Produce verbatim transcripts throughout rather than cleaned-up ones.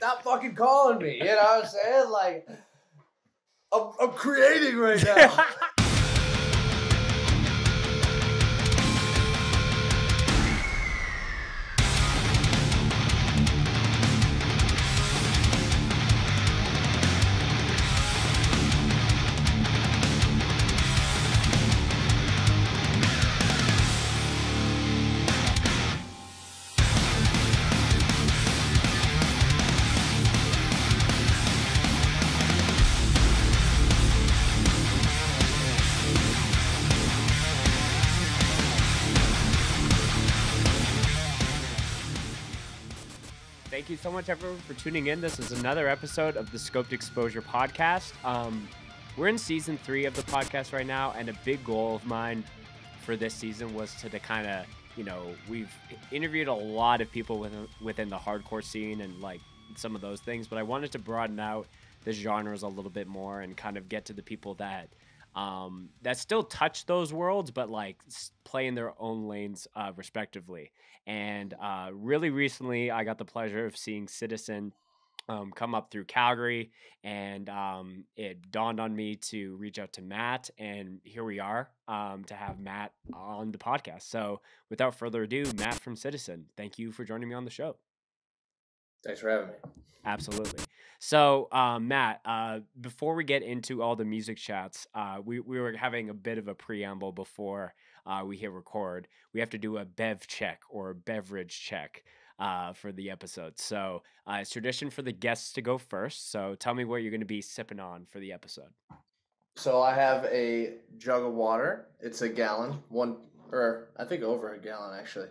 stop fucking calling me. You know what I'm saying? Like, I'm, I'm creating right now. Thank you so much, everyone, for tuning in. This is another episode of the Scoped Exposure podcast. Um, we're in season three of the podcast right now, and a big goal of mine for this season was to, to kind of, you know, we've interviewed a lot of people within, within the hardcore scene and, like, some of those things, but I wanted to broaden out the genres a little bit more and kind of get to the people that, um, that still touch those worlds, but, like, play in their own lanes uh, respectively. And uh, really recently, I got the pleasure of seeing Citizen um, come up through Calgary, and um, it dawned on me to reach out to Matt, and here we are um, to have Matt on the podcast. So without further ado, Matt from Citizen, thank you for joining me on the show. Thanks for having me. Absolutely. So, uh, Matt, uh, before we get into all the music chats, uh, we, we were having a bit of a preamble before uh, we hit record. We have to do a bev check or a beverage check uh, for the episode. So uh, it's tradition for the guests to go first. So tell me what you're going to be sipping on for the episode. So I have a jug of water. It's a gallon, one or I think over a gallon, actually.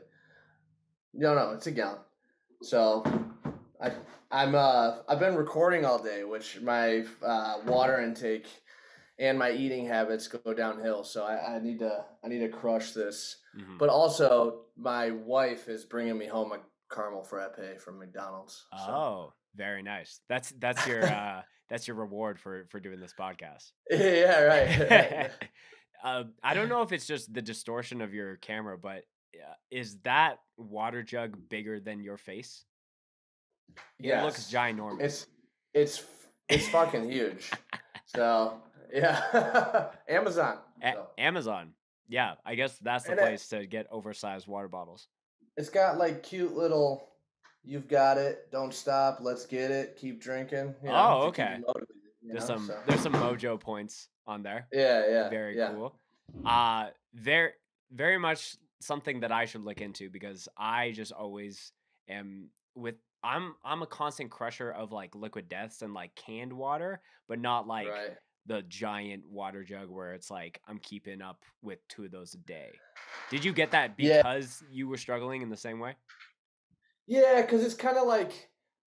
No, no, it's a gallon. So I, I'm uh I've been recording all day, which my uh, water intake and my eating habits go downhill. So I, I need to I need to crush this. Mm-hmm. But also, my wife is bringing me home a caramel frappe from McDonald's. So. Oh, very nice. That's that's your uh, that's your reward for for doing this podcast. Yeah, right. uh, I don't know if it's just the distortion of your camera, but is that water jug bigger than your face? Yeah, it looks ginormous. It's it's it's fucking huge. So yeah, Amazon. So. A Amazon. Yeah, I guess that's the and place it, to get oversized water bottles. It's got like cute little. You've got it. Don't stop. Let's get it. Keep drinking. You know, oh, okay. Motivated, there's know, some so. there's some mojo points on there. Yeah, yeah. Very yeah. cool. Uh very very much something that I should look into because I just always am with. I'm I'm a constant crusher of like Liquid Deaths and like canned water, but not like right. the giant water jug where it's like I'm keeping up with two of those a day. Did you get that because yeah. you were struggling in the same way? Yeah, because it's kind of like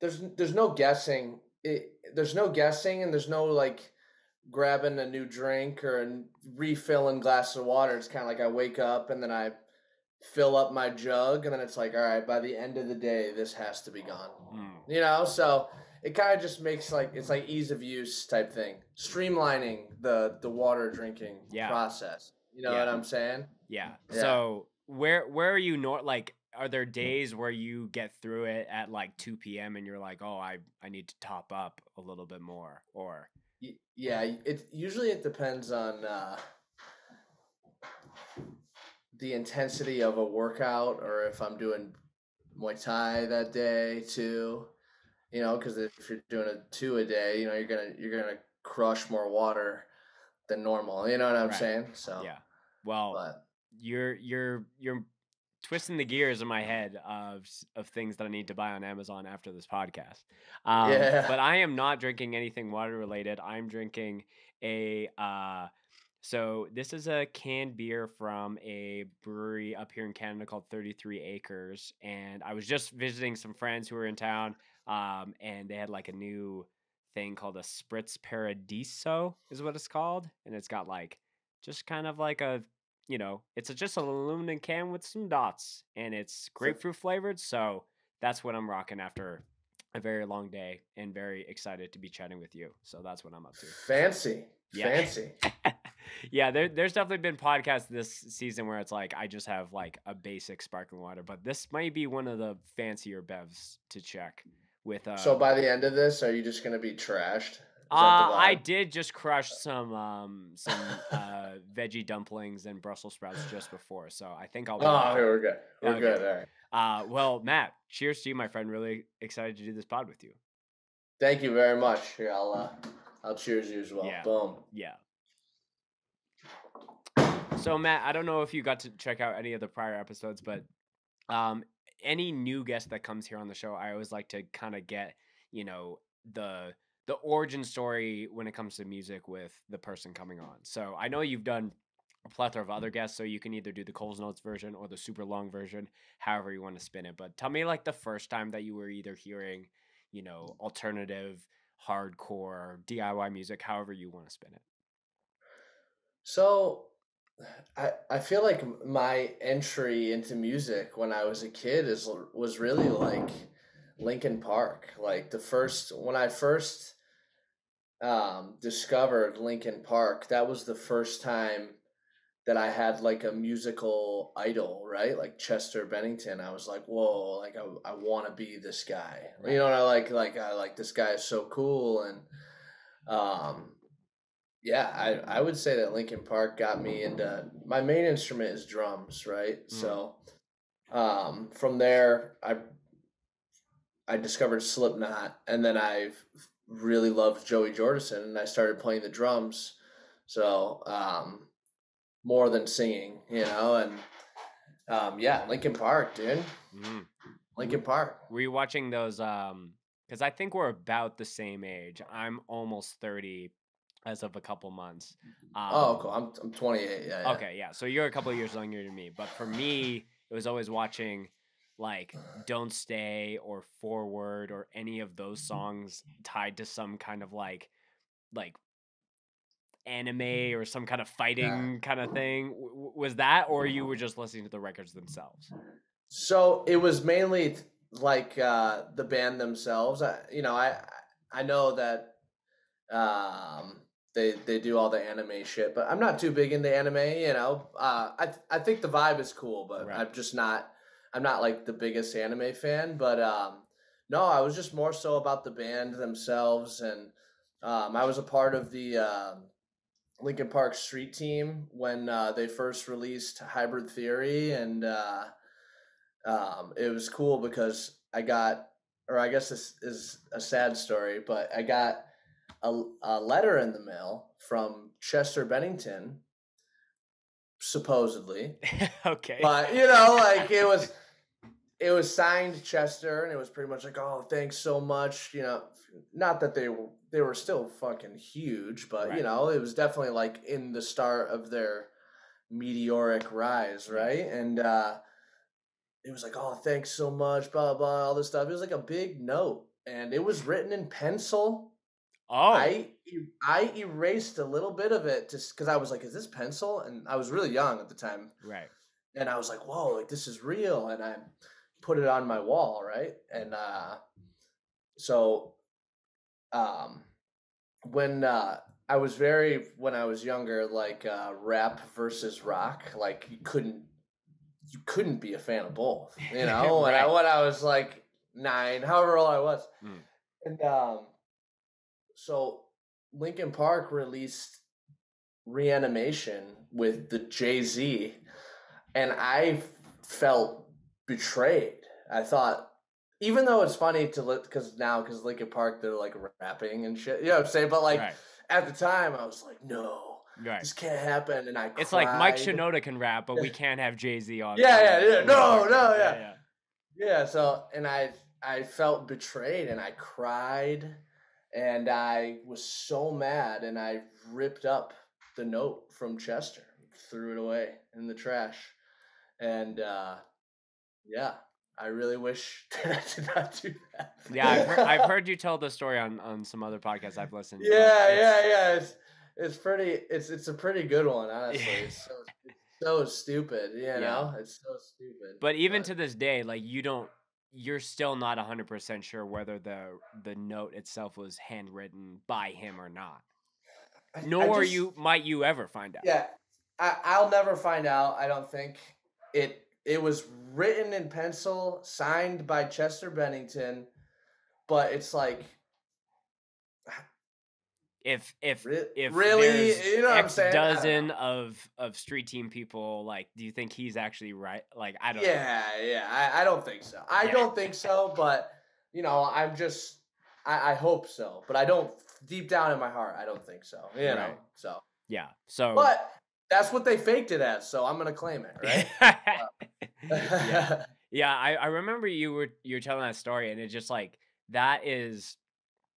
there's there's no guessing. It, there's no guessing and there's no like grabbing a new drink or a refilling glass of water. It's kind of like I wake up and then I fill up my jug and then it's like, all right, by the end of the day this has to be gone. Mm. You know, so it kind of just makes like it's like ease of use type thing, streamlining the the water drinking yeah. process, you know yeah. what I'm saying? Yeah. yeah so where where are you nor like are there days where you get through it at like two p m and you're like, oh, i i need to top up a little bit more? Or yeah, it usually it depends on uh the intensity of a workout, or if I'm doing Muay Thai that day too, you know, because if you're doing a two a day, you know, you're gonna you're gonna crush more water than normal. You know what I'm right. saying? So yeah. Well, but. you're you're you're twisting the gears in my head of of things that I need to buy on Amazon after this podcast. Um, yeah. But I am not drinking anything water related. I'm drinking a. Uh, So this is a canned beer from a brewery up here in Canada called thirty-three acres. And I was just visiting some friends who were in town, um, and they had like a new thing called a Spritz Paradiso is what it's called. And it's got like just kind of like a, you know, it's a, just an aluminum can with some dots, and it's grapefruit flavored. So that's what I'm rocking after a very long day, and very excited to be chatting with you. So that's what I'm up to. Fancy. Yeah. Fancy. Yeah, there, there's definitely been podcasts this season where it's like I just have like a basic sparkling water, but this might be one of the fancier bevs to check with uh so by the end of this, are you just gonna be trashed? Uh, I did just crush some um, some uh, veggie dumplings and Brussels sprouts just before, so I think I'll. Be oh, here we're good. We're okay. good. All right. Uh, well, Matt, cheers to you, my friend. Really excited to do this pod with you. Thank you very much. Here, I'll uh, I'll cheers you as well. Yeah. Boom. Yeah. So, Matt, I don't know if you got to check out any of the prior episodes, but um, any new guest that comes here on the show, I always like to kind of get, you know, the. the origin story when it comes to music with the person coming on. So I know you've done a plethora of other guests, so you can either do the Coles Notes version or the super long version, however you want to spin it. But tell me, like, the first time that you were either hearing, you know, alternative, hardcore, D I Y music, however you want to spin it. So I, I feel like my entry into music when I was a kid is was really like Linkin Park. Like the first, when I first um, discovered Linkin Park, that was the first time that I had like a musical idol, right? Like Chester Bennington. I was like, whoa, like I, I want to be this guy. You know, and I like, like, I like this guy is so cool. And um, yeah, I, I would say that Linkin Park got me into, my main instrument is drums, right? Mm. So um, from there, I, I discovered Slipknot, and then I really loved Joey Jordison, and I started playing the drums. So, um, more than singing, you know, and, um, yeah, Linkin Park, dude, mm-hmm. Linkin Park. Were you watching those? Um, cause I think we're about the same age. I'm almost thirty as of a couple months. Um, oh, cool. I'm, I'm twenty-eight. Yeah, yeah. Okay. Yeah. So you're a couple of years younger than me, but for me, it was always watching like Don't Stay or Forward or any of those songs tied to some kind of like like anime or some kind of fighting kind of thing. W- was that, or you were just listening to the records themselves? So it was mainly like uh the band themselves. I, you know, I I know that um they they do all the anime shit, but I'm not too big into anime, you know. Uh I th- I think the vibe is cool, but right. I'm just not I'm not like the biggest anime fan, but um, no, I was just more so about the band themselves. And um, I was a part of the uh, Linkin Park Street Team when uh, they first released Hybrid Theory. And uh, um, it was cool because I got, or I guess this is a sad story, but I got a, a letter in the mail from Chester Bennington, supposedly. Okay. But, you know, like it was... It was signed Chester, and it was pretty much like, "Oh, thanks so much." You know, not that they were they were still fucking huge, but right. you know, it was definitely like in the start of their meteoric rise, right? And uh, it was like, "Oh, thanks so much," blah blah, all this stuff. It was like a big note, and it was written in pencil. Oh, I I erased a little bit of it just because I was like, "Is this pencil?" And I was really young at the time, right? And I was like, "Whoa, like this is real," and I put it on my wall, right? And uh so um when uh I was very when I was younger, like uh rap versus rock, like you couldn't you couldn't be a fan of both, you know. Right. And I, when I was like nine, however old I was. Mm. And um so Linkin Park released Reanimation with the Jay-Z, and I felt betrayed. I thought, even though it's funny to look, because now, because Linkin Park, they're like rapping and shit, you know what I'm saying? But like right. at the time, I was like, no, right. this can't happen. And I cried. It's like Mike Shinoda can rap, but we can't have Jay-Z on. Yeah, yeah, yeah. No, no, no, yeah. Yeah, yeah. Yeah, so, and I, I felt betrayed, and I cried, and I was so mad, and I ripped up the note from Chester, threw it away in the trash, and, uh, yeah, I really wish that I did not do that. Yeah, I've heard, I've heard you tell the story on, on some other podcasts I've listened to. Yeah, it's, yeah, yeah. It's it's pretty. It's it's a pretty good one, honestly. Yeah. It's, so, it's so stupid, you yeah. know. It's so stupid. But even but, to this day, like you don't, you're still not a hundred percent sure whether the the note itself was handwritten by him or not. I, Nor I just, are you might you ever find out. Yeah, I, I'll never find out. I don't think it. It was written in pencil, signed by Chester Bennington, but it's like, if if re if really, you know what I'm saying? Dozen of of street team people, like, do you think he's actually right? Like, I don't. Yeah, know. yeah, I, I don't think so. I yeah. don't think so. But you know, I'm just, I, I hope so, but I don't. Deep down in my heart, I don't think so. You right. know, so yeah. So, but that's what they faked it as. So I'm gonna claim it, right? uh. yeah, yeah. I I remember you were you were telling that story, and it's just like that is.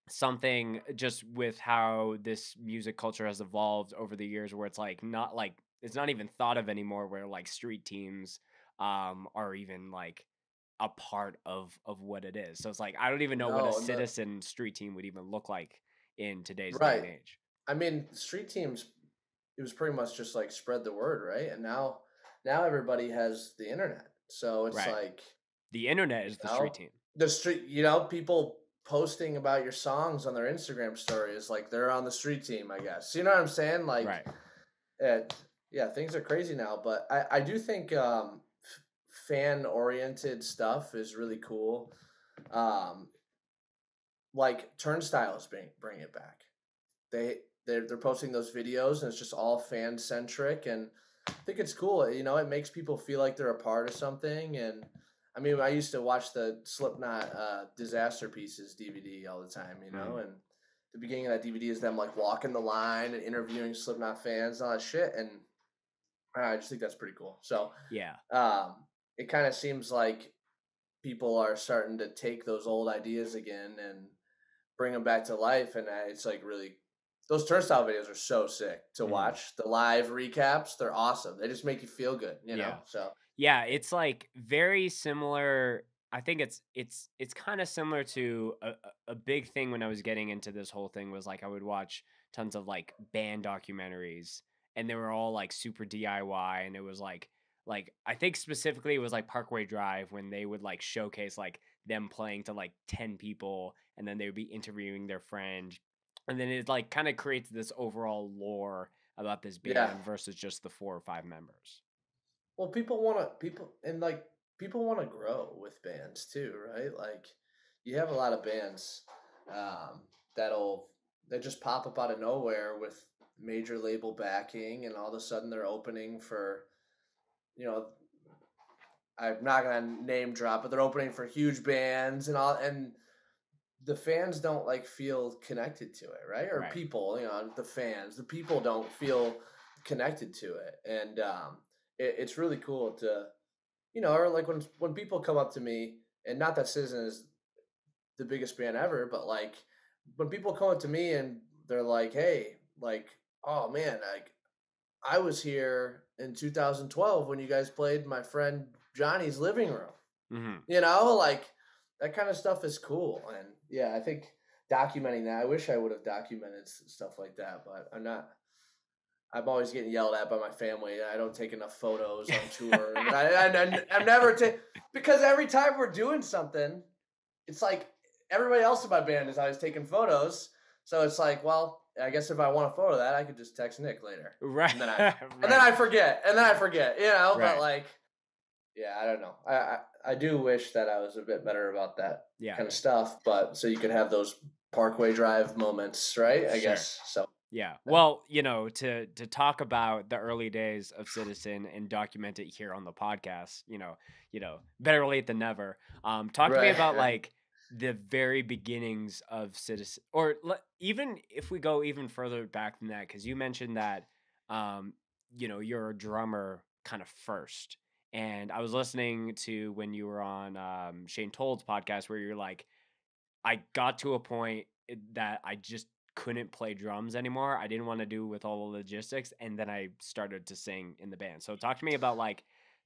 Something just with how this music culture has evolved over the years, where it's like not like it's not even thought of anymore, where like street teams um are even like a part of of what it is. So it's like I don't even know no, what a Citizen no. street team would even look like in today's right. day and age. I mean, street teams, it was pretty much just like spread the word, right? And now now everybody has the internet, so it's right. like the internet is the know, street team. The street, you know, people posting about your songs on their Instagram stories, like they're on the street team, I guess. You know what I'm saying? Like, right. and, yeah, things are crazy now. But I, I do think um, fan-oriented stuff is really cool. Um, like Turnstile is bring bring it back. They they're they're posting those videos, and it's just all fan-centric, and I think it's cool. You know, it makes people feel like they're a part of something. And I mean, I used to watch the Slipknot uh, Disaster Pieces D V D all the time, you know, mm. and the beginning of that D V D is them like walking the line and interviewing Slipknot fans and all that shit. And I just think that's pretty cool. So yeah, um, it kind of seems like people are starting to take those old ideas again and bring them back to life. And it's like really, those Turnstile videos are so sick to mm. watch. The live recaps, they're awesome. They just make you feel good, you know, yeah. so. Yeah, it's like very similar. I think it's it's it's kind of similar to a, a big thing when I was getting into this whole thing was like I would watch tons of like band documentaries, and they were all like super D I Y, and it was like like I think specifically it was like Parkway Drive, when they would like showcase like them playing to like ten people, and then they would be interviewing their friend, and then it like kind of creates this overall lore about this band yeah. versus just the four or five members. Well, people want to people and like people want to grow with bands too, right? Like, you have a lot of bands um, that'll that just pop up out of nowhere with major label backing, and all of a sudden they're opening for, you know, I'm not gonna name drop, but they're opening for huge bands and all, and the fans don't like feel connected to it, right? Or right. people, you know, the fans, the people don't feel connected to it, and. Um, It's really cool to, you know, or like when when people come up to me, and not that Citizen is the biggest band ever, but like when people come up to me and they're like, "Hey, like, oh man, like, I was here in two thousand twelve when you guys played my friend Johnny's living room," mm-hmm. you know, like that kind of stuff is cool, and yeah, I think documenting that. I wish I would have documented stuff like that, but I'm not. I'm always getting yelled at by my family. I don't take enough photos on tour. And I, I, I'm never ta- because every time we're doing something, it's like everybody else in my band is always taking photos. So it's like, well, I guess if I want a photo of that, I could just text Nick later. Right. And then I, right. and then I forget. And then I forget. You know. Right. But like, yeah, I don't know. I, I I do wish that I was a bit better about that yeah. kind of stuff. But so you could have those Parkway Drive moments, right? I sure. guess so. Yeah. Well, you know, to to talk about the early days of Citizen and document it here on the podcast, you know, you know, better late than never. Um, talk right. to me about like the very beginnings of Citizen, or even if we go even further back than that, because you mentioned that, um, you know, you're a drummer kind of first. And I was listening to when you were on um, Shane Told's podcast where you're like, I got to a point that I just couldn't play drums anymore. I didn't want to do with all the logistics, and then I started to sing in the band. So talk to me about like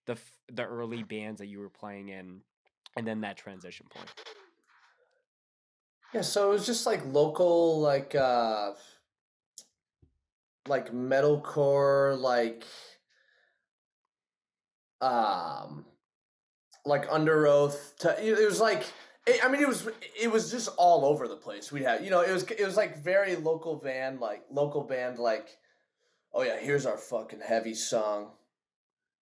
the the early bands that you were playing in, and then that transition point. Yeah, so it was just like local, like uh like metalcore, like um like Under Oath. It was like, I mean, it was it was just all over the place. We had, you know, it was it was like very local band, like local band, like, oh yeah, here's our fucking heavy song,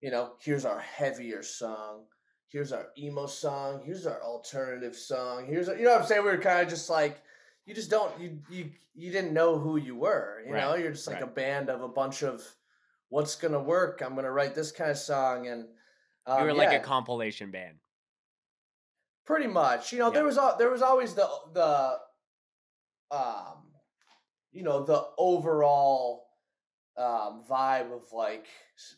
you know, here's our heavier song, here's our emo song, here's our alternative song, here's our, you know what I'm saying? We were kind of just like, you just don't, you you you didn't know who you were, you right. know? You're just like right. a band of a bunch of what's going to work. I'm going to write this kind of song. And um, you were like yeah. a compilation band. Pretty much. You know, yeah. there was there was always the, the um, you know, the overall um, vibe of like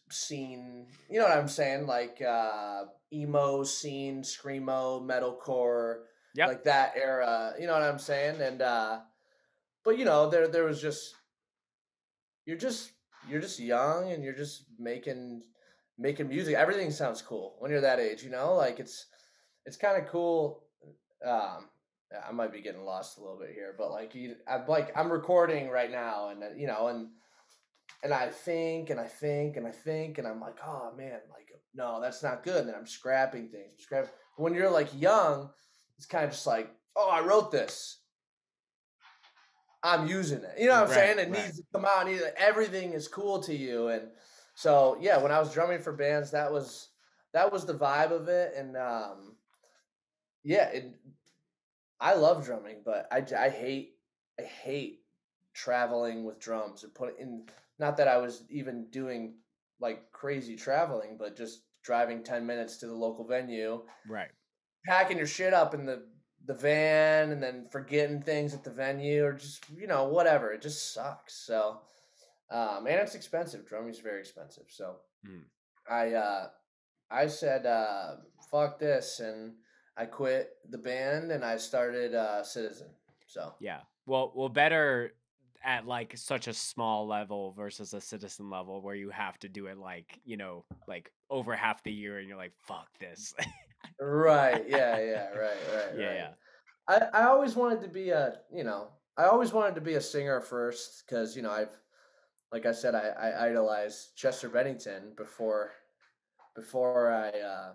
scene, you know what I'm saying? Like uh, emo scene, screamo, metalcore, yep. like that era, you know what I'm saying? And, uh, but you know, there, there was just, you're just, you're just young and you're just making, making music. Everything sounds cool when you're that age, you know, like it's, it's kind of cool. Um, I might be getting lost a little bit here, but like, you, I'm like, I'm recording right now and, you know, and, and I think, and I think, and I think, and I'm like, oh man, like, no, that's not good. And then I'm scrapping things. I'm scrapping. When you're like young, it's kind of just like, oh, I wrote this. I'm using it. You know what I'm right, saying? It right. needs to come out. Everything is cool to you. And so, yeah, when I was drumming for bands, that was, that was the vibe of it. And, um, yeah, it, I love drumming, but I, I hate I hate traveling with drums and put in. Not that I was even doing like crazy traveling, but just driving ten minutes to the local venue, right? Packing your shit up in the the van and then forgetting things at the venue or just you know whatever. It just sucks. So, um, and it's expensive. Drumming's very expensive. So, mm. I uh, I said uh, fuck this and. I quit the band and I started uh, Citizen. So yeah, well, well, better at like such a small level versus a Citizen level where you have to do it like you know, like over half the year, and you're like, "Fuck this." Right? Yeah. Yeah. Right. Right. Yeah. Right. Yeah. I I always wanted to be a you know I always wanted to be a singer first because you know I've like I said I, I idolized Chester Bennington before before I. Uh,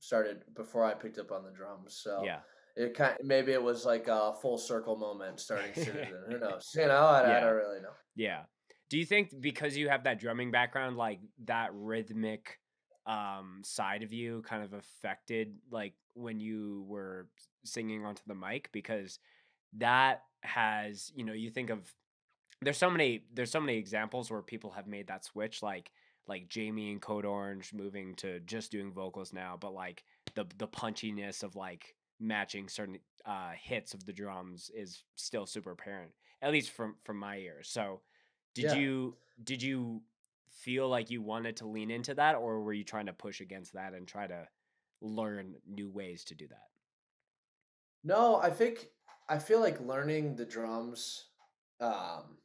started before I picked up on the drums. So yeah. it kind of, maybe it was like a full circle moment starting Citizen. Who knows? You know, I, yeah. I don't really know. Yeah. Do you think because you have that drumming background, like that rhythmic um, side of you kind of affected like when you were singing onto the mic? Because that has, you know, you think of, there's so many, there's so many examples where people have made that switch. Like, like Jamie and Code Orange moving to just doing vocals now, but like the the punchiness of like matching certain uh, hits of the drums is still super apparent, at least from, from my ears. So did yeah. you, did you feel like you wanted to lean into that or were you trying to push against that and try to learn new ways to do that? No, I think, I feel like learning the drums, um,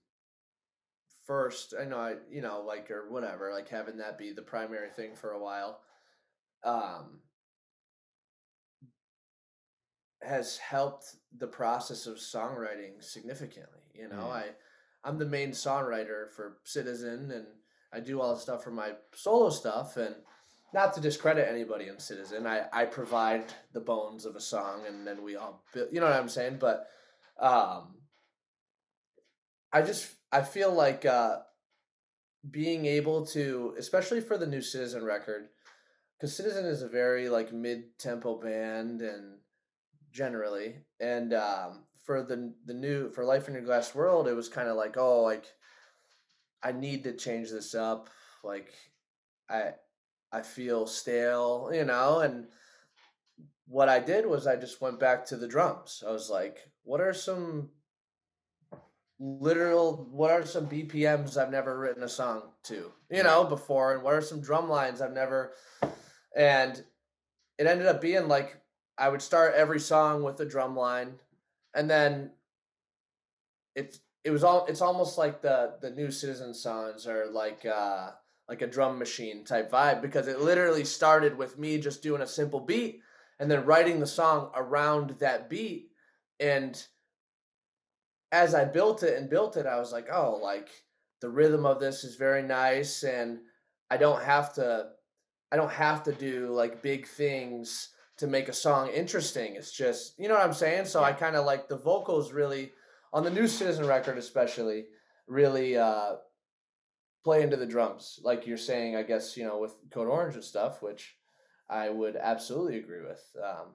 first, I know, I, you know, like, or whatever, like having that be the primary thing for a while, um, has helped the process of songwriting significantly. You know, mm. I, I'm the main songwriter for Citizen and I do all the stuff for my solo stuff and not to discredit anybody in Citizen, I, I provide the bones of a song and then we all, build, you know what I'm saying? But, um, I just, I feel like uh, being able to, especially for the new Citizen record, because Citizen is a very like mid-tempo band and generally, and um, for the the new, for Life in Your Glass World, it was kind of like, oh, like I need to change this up. Like I, I feel stale, you know, and what I did was I just went back to the drums. I was like, what are some literal what are some B P Ms I've never written a song to you know before and what are some drum lines I've never and it ended up being like I would start every song with a drum line and then it's it was all it's almost like the the new Citizen songs are like uh like a drum machine type vibe because it literally started with me just doing a simple beat and then writing the song around that beat and as I built it and built it, I was like, oh, like the rhythm of this is very nice. And I don't have to, I don't have to do like big things to make a song interesting. It's just, you know what I'm saying? So I kind of like the vocals really on the new Citizen record, especially really uh, play into the drums. Like you're saying, I guess, you know, with Code Orange and stuff, which I would absolutely agree with. Um,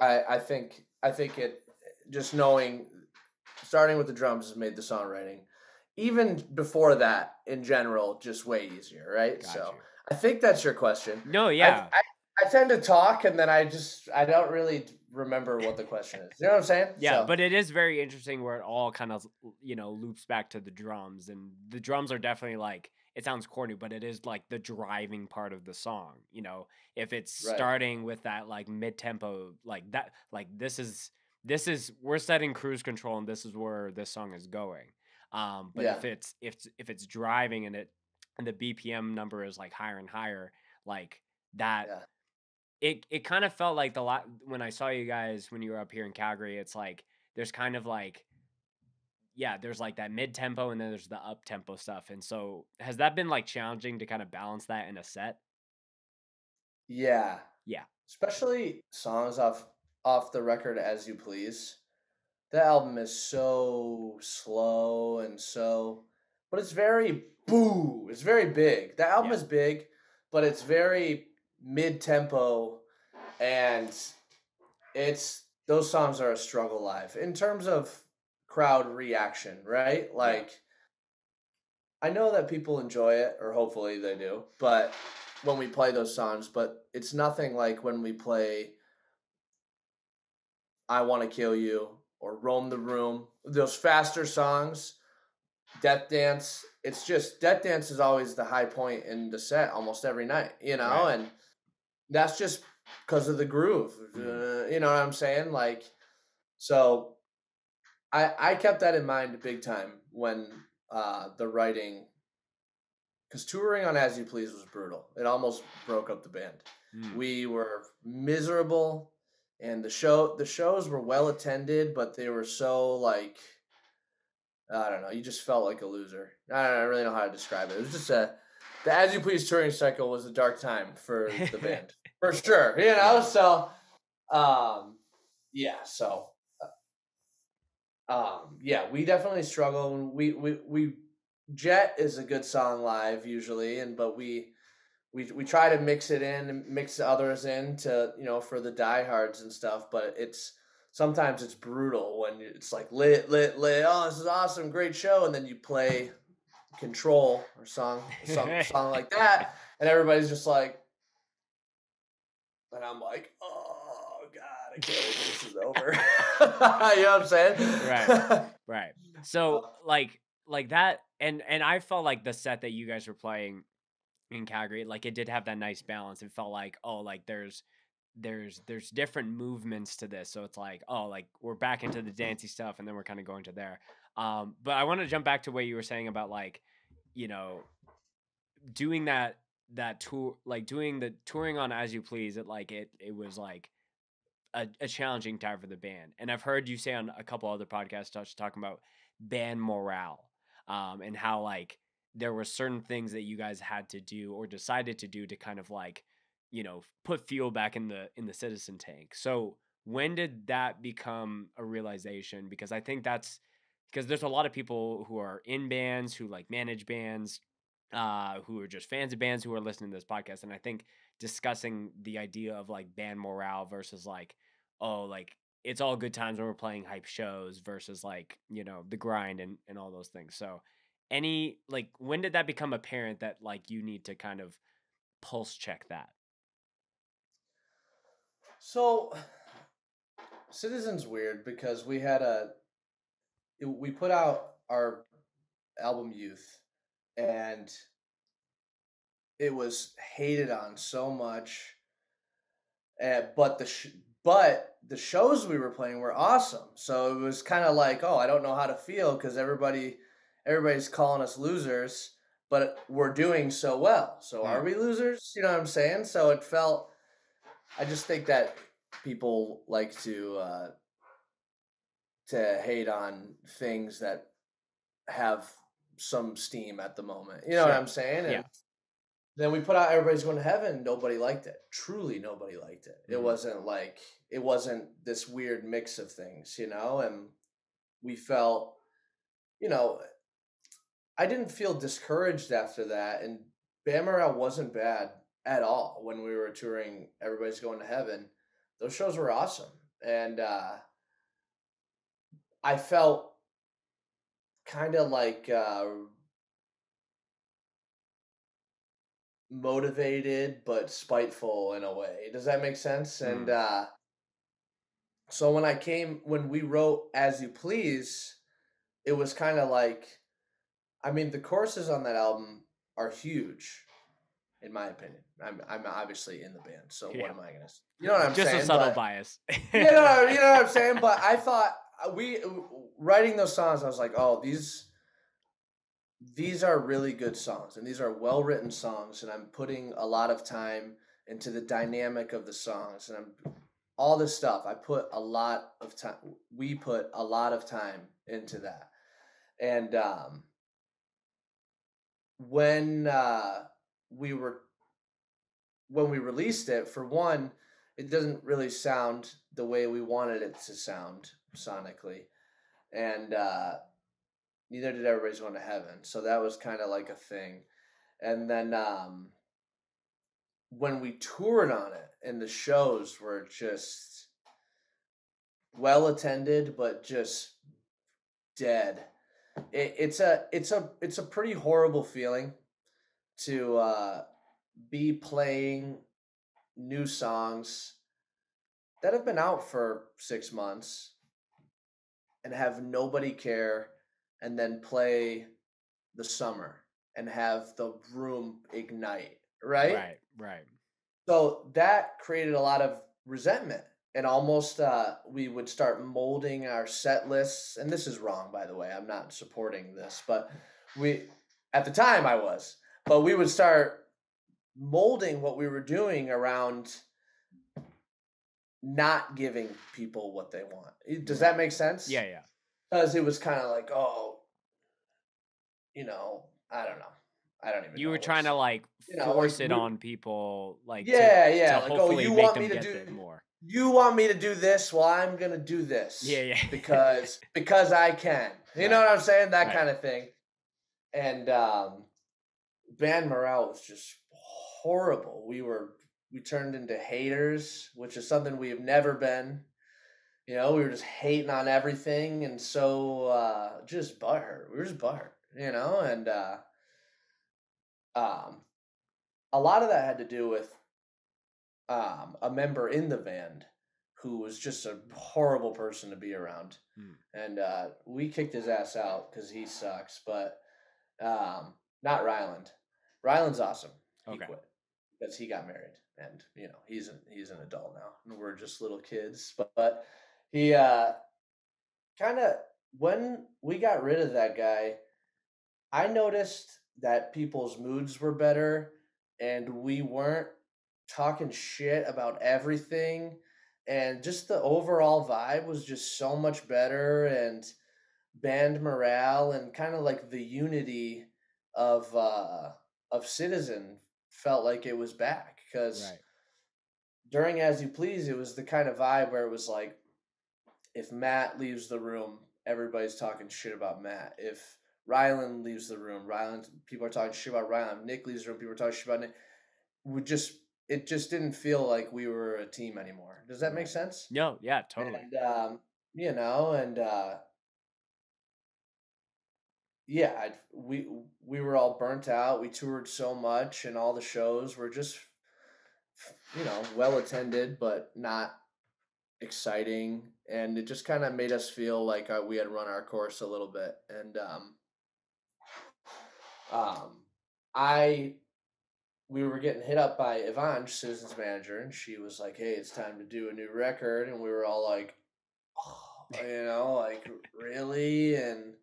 I I think I think it just knowing starting with the drums has made the songwriting, even before that in general, just way easier, right? Got so you. I think that's your question. No, yeah. I, I, I tend to talk and then I just, I don't really remember what the question is. You know what I'm saying? Yeah, so. But it is very interesting where it all kind of, you know, loops back to the drums, and the drums are definitely like, it sounds corny, but it is like the driving part of the song. You know, if it's right. starting with that like mid-tempo, like that, like this is, this is, we're setting cruise control and this is where this song is going. Um, but yeah. if it's, if, if it's driving and it, and the B P M number is like higher and higher, like that, yeah. It it kind of felt like the lot when I saw you guys when you were up here in Calgary. It's like there's kind of like, yeah, there's like that mid tempo and then there's the up tempo stuff. And so has that been like challenging to kind of balance that in a set? Yeah, yeah. Especially songs off off the record As You Please. That album is so slow and so, but it's very boo. It's very big. The album yeah. is big, but it's very mid-tempo, and it's those songs are a struggle live in terms of crowd reaction, right? Like yeah. I know that people enjoy it, or hopefully they do, but when we play those songs, but it's nothing like when we play I Wanna Kill You or Roam the Room, those faster songs. Death Dance, it's just Death Dance is always the high point in the set almost every night, you know, right. and that's just because of the groove, uh, you know what I'm saying? Like, so I I kept that in mind big time when uh, the writing, because touring on As You Please was brutal. It almost broke up the band. Mm. We were miserable, and the show the shows were well attended, but they were so like, I don't know. You just felt like a loser. I don't know, I really know how to describe it. It was just a, the As You Please touring cycle was a dark time for the band, for sure. You know, so, um, yeah. So, um, yeah, we definitely struggle. We we we Jet is a good song live usually, and but we we we try to mix it in and mix others in to, you know, for the diehards and stuff. But it's. Sometimes it's brutal when it's like lit, lit, lit. Oh, this is awesome. Great show. And then you play Control or song, song, song like that. And everybody's just like, and I'm like, oh God, I can't believe this is over. You know what I'm saying? Right. Right. So like, like that. And, and I felt like the set that you guys were playing in Calgary, like it did have that nice balance. It felt like, oh, like there's, there's there's different movements to this, so it's like, oh, like we're back into the dancey stuff and then we're kind of going to there, um but I want to jump back to what you were saying about, like, you know, doing that that tour, like doing the touring on As You Please, it like it it was like a, a challenging time for the band, and I've heard you say on a couple other podcasts talking about band morale, um and how like there were certain things that you guys had to do or decided to do to kind of like, you know, put fuel back in the in the Citizen tank. So when did that become a realization? Because I think that's because there's a lot of people who are in bands, who like manage bands, uh, who are just fans of bands, who are listening to this podcast. And I think discussing the idea of like band morale versus like, oh, like it's all good times when we're playing hype shows versus like, you know, the grind and, and all those things. So any, like, when did that become apparent that like you need to kind of pulse check that? So Citizen's weird because we had a, we put out our album Youth, and it was hated on so much. And, but the, sh- but the shows we were playing were awesome. So it was kind of like, oh, I don't know how to feel because everybody, everybody's calling us losers, but we're doing so well. So are we losers? You know what I'm saying? So it felt, I just think that people like to uh, to hate on things that have some steam at the moment. You know sure. what I'm saying? And yeah. Then we put out Everybody's Going to Heaven. Nobody liked it. Truly, nobody liked it. Mm-hmm. It wasn't like, it wasn't this weird mix of things, you know? And we felt, you know, I didn't feel discouraged after that. And band morale wasn't bad at all when we were touring Everybody's Going to Heaven. Those shows were awesome. And uh, I felt kind of like uh, motivated but spiteful in a way. Does that make sense? Mm. And uh, so when I came, when we wrote As You Please, it was kind of like, I mean, the choruses on that album are huge, in my opinion. I'm I'm obviously in the band, so yeah. What am I gonna say? You know what I'm Just saying? Just a subtle but, bias. you know, you know what I'm saying. But I thought we writing those songs, I was like, oh, these these are really good songs, and these are well written songs, and I'm putting a lot of time into the dynamic of the songs, and I'm all this stuff. I put a lot of time. We put a lot of time into that, and um. When uh, we were, when we released it, for one, it doesn't really sound the way we wanted it to sound sonically, and uh, neither did Everybody's Going to Heaven. So that was kind of like a thing. And then um, when we toured on it, and the shows were just well attended, but just dead. It, it's a it's a it's a pretty horrible feeling to uh, be playing new songs that have been out for six months and have nobody care, and then play the summer and have the room ignite. Right, right, right. So that created a lot of resentment. And almost uh, we would start molding our set lists. And this is wrong, by the way. I'm not supporting this. But we, at the time I was. But we would start molding what we were doing around not giving people what they want. Does that make sense? Yeah, yeah. Because it was kind of like, oh, you know, I don't know. I don't even. You know were trying to like you know, force like, it we, on people, like yeah, to, yeah. To like, oh, you want me to do more? You want me to do this? Well, I'm gonna do this. Yeah, yeah. because because I can. You right. know what I'm saying? That right. kind of thing. And um, band morale was just horrible. We were we turned into haters, which is something we have never been. You know, we were just hating on everything, and so uh, just butthurt. We were just butthurt. You know, and. Uh, Um, a lot of that had to do with um, a member in the band who was just a horrible person to be around. Mm. And uh, we kicked his ass out because he sucks, but um, not Ryland. Ryland's awesome. He okay. quit because he got married, and you know he's an, he's an adult now, and we're just little kids. But, but he uh, kind of, when we got rid of that guy, I noticed that people's moods were better, and we weren't talking shit about everything, and just the overall vibe was just so much better, and band morale and kind of like the unity of uh of Citizen felt like it was back, because right. during As You Please, it was the kind of vibe where it was like, if Matt leaves the room, everybody's talking shit about Matt. If Ryland leaves the room, Ryland, people are talking shit about Ryland. Nick leaves the room, people are talking shit about Nick. We just, it just didn't feel like we were a team anymore. Does that make sense? No, yeah, totally. And, um, you know, and uh, yeah, I, we we were all burnt out. We toured so much, and all the shows were just, you know, well attended, but not exciting. And it just kind of made us feel like uh, we had run our course a little bit. And, um, Um, I, we were getting hit up by Yvonne, Citizen's manager, and she was like, hey, it's time to do a new record. And we were all like, oh, you know, like really? And,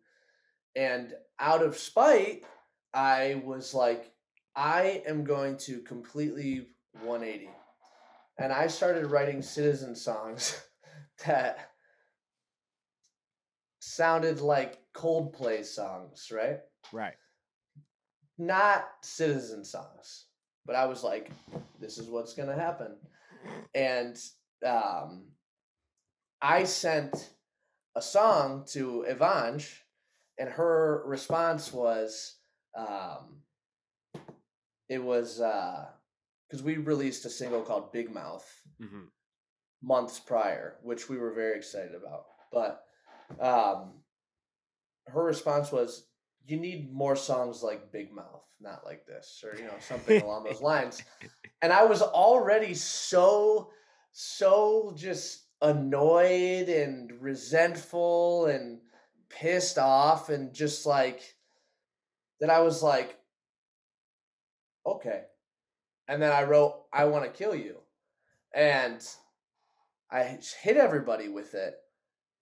and out of spite, I was like, I am going to completely one eighty. And I started writing Citizen songs that sounded like Coldplay songs. Right. Right. Not Citizen songs, but I was like, this is what's going to happen. And um, I sent a song to Evange, and her response was, um, it was, because because we released a single called Big Mouth mm-hmm. months prior, which we were very excited about. But um, her response was, you need more songs like Big Mouth, not like this, or, you know, something along those lines. And I was already so, so just annoyed and resentful and pissed off and just like, that I was like, okay. And then I wrote, I Wanna Kill You. And I hit everybody with it.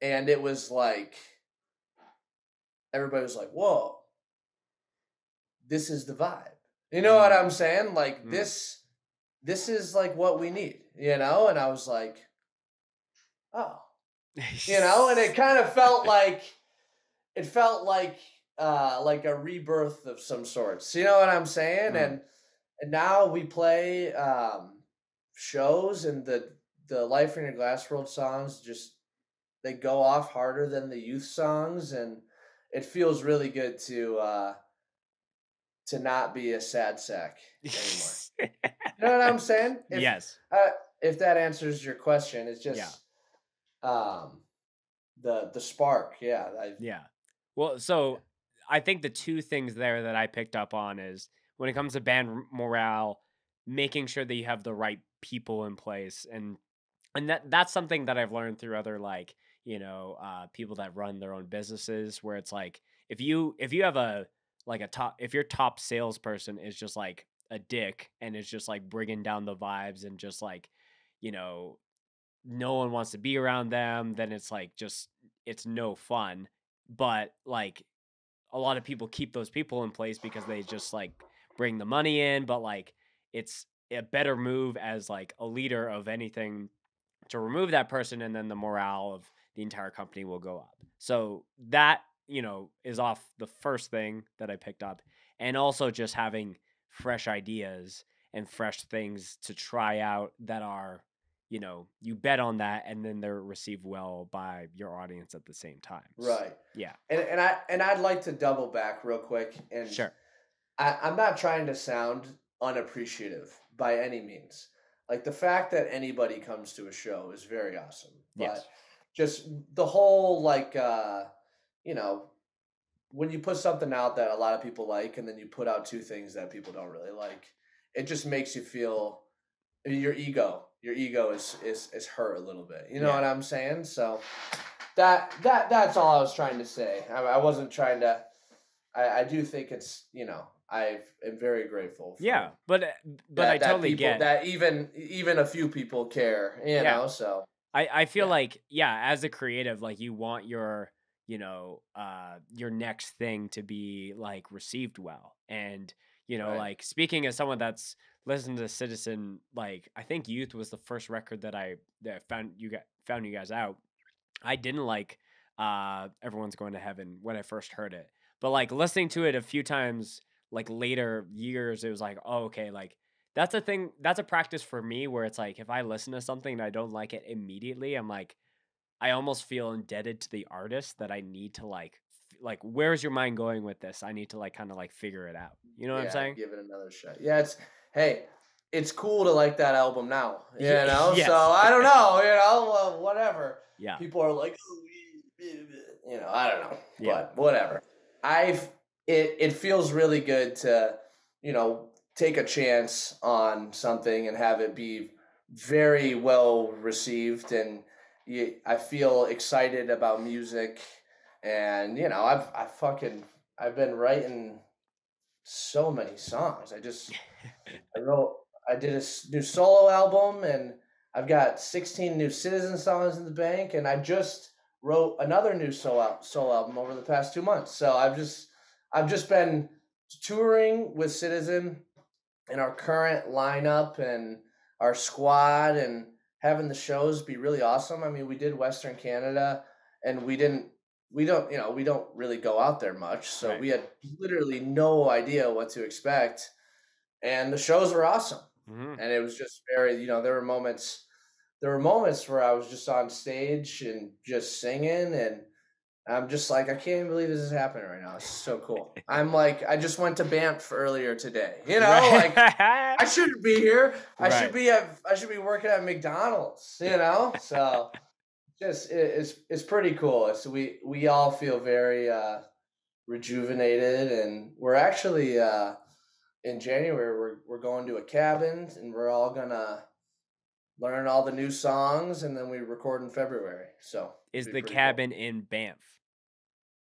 And it was like, everybody was like, whoa, this is the vibe. You know what I'm saying? Like, mm. this, this is like what we need, you know? And I was like, oh, you know? And it kind of felt like, it felt like, uh, like a rebirth of some sorts, you know what I'm saying? Mm. And, and now we play, um, shows, and the, the Life in Your Glass World songs just, they go off harder than the Youth songs. And it feels really good to uh, to not be a sad sack anymore. You know what I'm saying? If, yes. Uh, if that answers your question, it's just yeah. um, the the spark. Yeah. I, yeah. Well, so I think the two things there that I picked up on is when it comes to band morale, making sure that you have the right people in place, and and that that's something that I've learned through other like. you know, uh, people that run their own businesses, where it's like, if you, if you have a, like a top, if your top salesperson is just like a dick and it's just like bringing down the vibes and just like, you know, no one wants to be around them, then it's like, just, it's no fun. But like a lot of people keep those people in place because they just like bring the money in, but like, it's a better move as like a leader of anything to remove that person. And then the morale of the entire company will go up. So that, you know, is off the first thing that I picked up. And also just having fresh ideas and fresh things to try out that are, you know, you bet on that and then they're received well by your audience at the same time. Right. Yeah. And and I and I'd like to double back real quick. And sure. I, I'm not trying to sound unappreciative by any means. Like the fact that anybody comes to a show is very awesome. But yes. Just the whole, like, uh, you know, when you put something out that a lot of people like, and then you put out two things that people don't really like, it just makes you feel your ego, your ego is, is, is hurt a little bit. You know yeah. what I'm saying? So that, that, that's all I was trying to say. I, I wasn't trying to, I, I do think it's, you know, I am very grateful. For yeah. But, but that, I totally that people, get that even, even a few people care, you yeah. know, so. I, I feel yeah. like, yeah, as a creative, like you want your, you know, uh, your next thing to be like received well. And, you know, right. like speaking as someone that's listened to Citizen, like I think Youth was the first record that I that found you got, found you guys out. I didn't like uh, Everyone's Going to Heaven when I first heard it, but like listening to it a few times, like later years, it was like, oh, okay, like, that's a thing, that's a practice for me where it's like, if I listen to something and I don't like it immediately, I'm like, I almost feel indebted to the artist that I need to like, like, where's your mind going with this? I need to like, kind of like figure it out. You know what yeah, I'm saying? Give it another shot. Yeah. It's, hey, it's cool to like that album now, you know? Yes. So I don't know, you know, whatever. Yeah. People are like, you know, I don't know, yeah. but whatever. I've, it, it feels really good to, you know, take a chance on something and have it be very well received. And you, I feel excited about music, and, you know, I've, I fucking, I've been writing so many songs. I just, I wrote, I did a new solo album, and I've got sixteen new Citizen songs in the bank. And I just wrote another new solo, solo album over the past two months. So I've just, I've just been touring with Citizen and our current lineup and our squad, and having the shows be really awesome. I mean, we did Western Canada, and we didn't, we don't, you know, we don't really go out there much. So right. we had literally no idea what to expect, and the shows were awesome. Mm-hmm. And it was just very, you know, there were moments, there were moments where I was just on stage and just singing, and I'm just like, I can't believe this is happening right now. It's so cool. I'm like, I just went to Banff earlier today. You know, right. like I shouldn't be here. I right. should be at, I should be working at McDonald's. You know, so just it, it's it's pretty cool. It's, we we all feel very uh, rejuvenated, and we're actually uh, in January we're we're going to a cabin, and we're all gonna learn all the new songs, and then we record in February. So is the cabin cool. in Banff?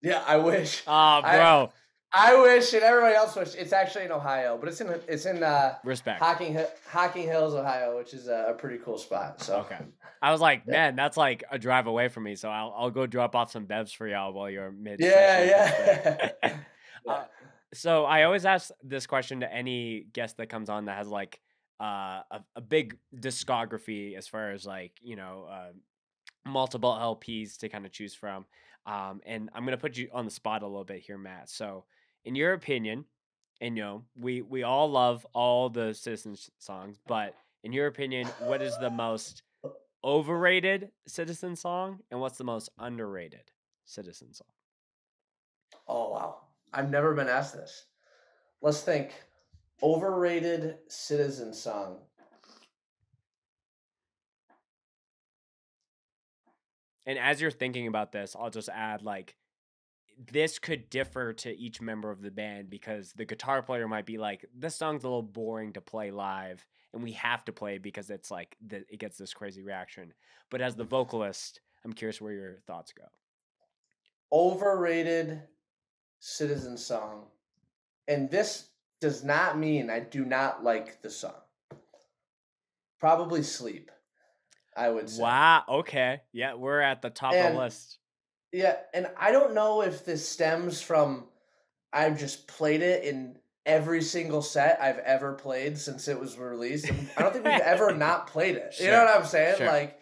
Yeah, I wish. Oh, bro. I, I wish, and everybody else wished. It's actually in Ohio, but it's in it's in uh, Respect. Hocking, Hocking Hills, Ohio, which is a, a pretty cool spot. So okay, I was like, man, that's like a drive away from me. So I'll I'll go drop off some bevs for y'all while you're mid. Yeah, yeah. uh, so I always ask this question to any guest that comes on that has like uh a, a big discography as far as like, you know, uh multiple L Ps to kind of choose from, um and I'm gonna put you on the spot a little bit here, Matt. So in your opinion, and you know, we we all love all the Citizen songs, but in your opinion, what is the most overrated Citizen song and what's the most underrated Citizen song? Oh wow, I've never been asked this. Let's think. Overrated Citizen song. And as you're thinking about this, I'll just add, like, this could differ to each member of the band, because the guitar player might be like, this song's a little boring to play live and we have to play it because it's like the, it gets this crazy reaction. But as the vocalist, I'm curious where your thoughts go. Overrated Citizen song. And this does not mean I do not like the song. Probably Sleep, I would say. Wow, okay. Yeah, we're at the top and, of the list. Yeah, and I don't know if this stems from I've just played it in every single set I've ever played since it was released. I don't think we've ever not played it. Sure, you know what I'm saying? Sure. Like,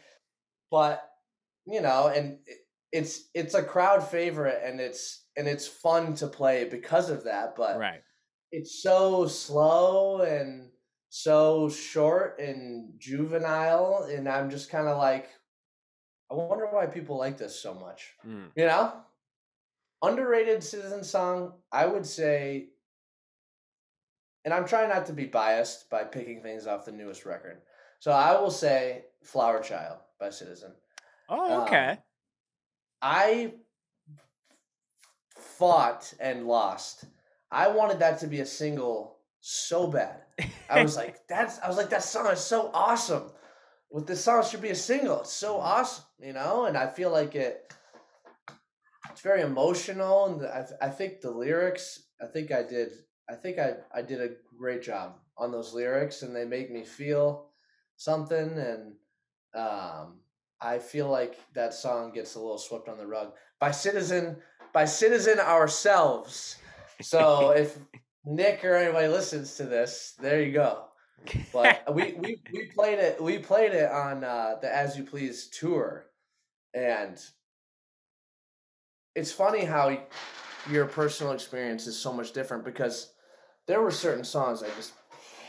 but, you know, and it's it's a crowd favorite, and it's and it's fun to play because of that, but right. It's so slow and so short and juvenile, and I'm just kind of like, I wonder why people like this so much. Mm. You know? Underrated Citizen song, I would say, and I'm trying not to be biased by picking things off the newest record, so I will say Flower Child by Citizen. Oh, okay. Um, I fought and lost. I wanted that to be a single so bad. I was like, that's, I was like, that song is so awesome. With this song should be a single. It's so awesome, you know? And I feel like it, it's very emotional. And I, I think the lyrics, I think I did, I think I, I did a great job on those lyrics, and they make me feel something. And um, I feel like that song gets a little swept on the rug by Citizen, by Citizen ourselves. So if Nick or anybody listens to this, there you go. But we, we, we played it we played it on uh, the As You Please tour, and it's funny how your personal experience is so much different, because there were certain songs I just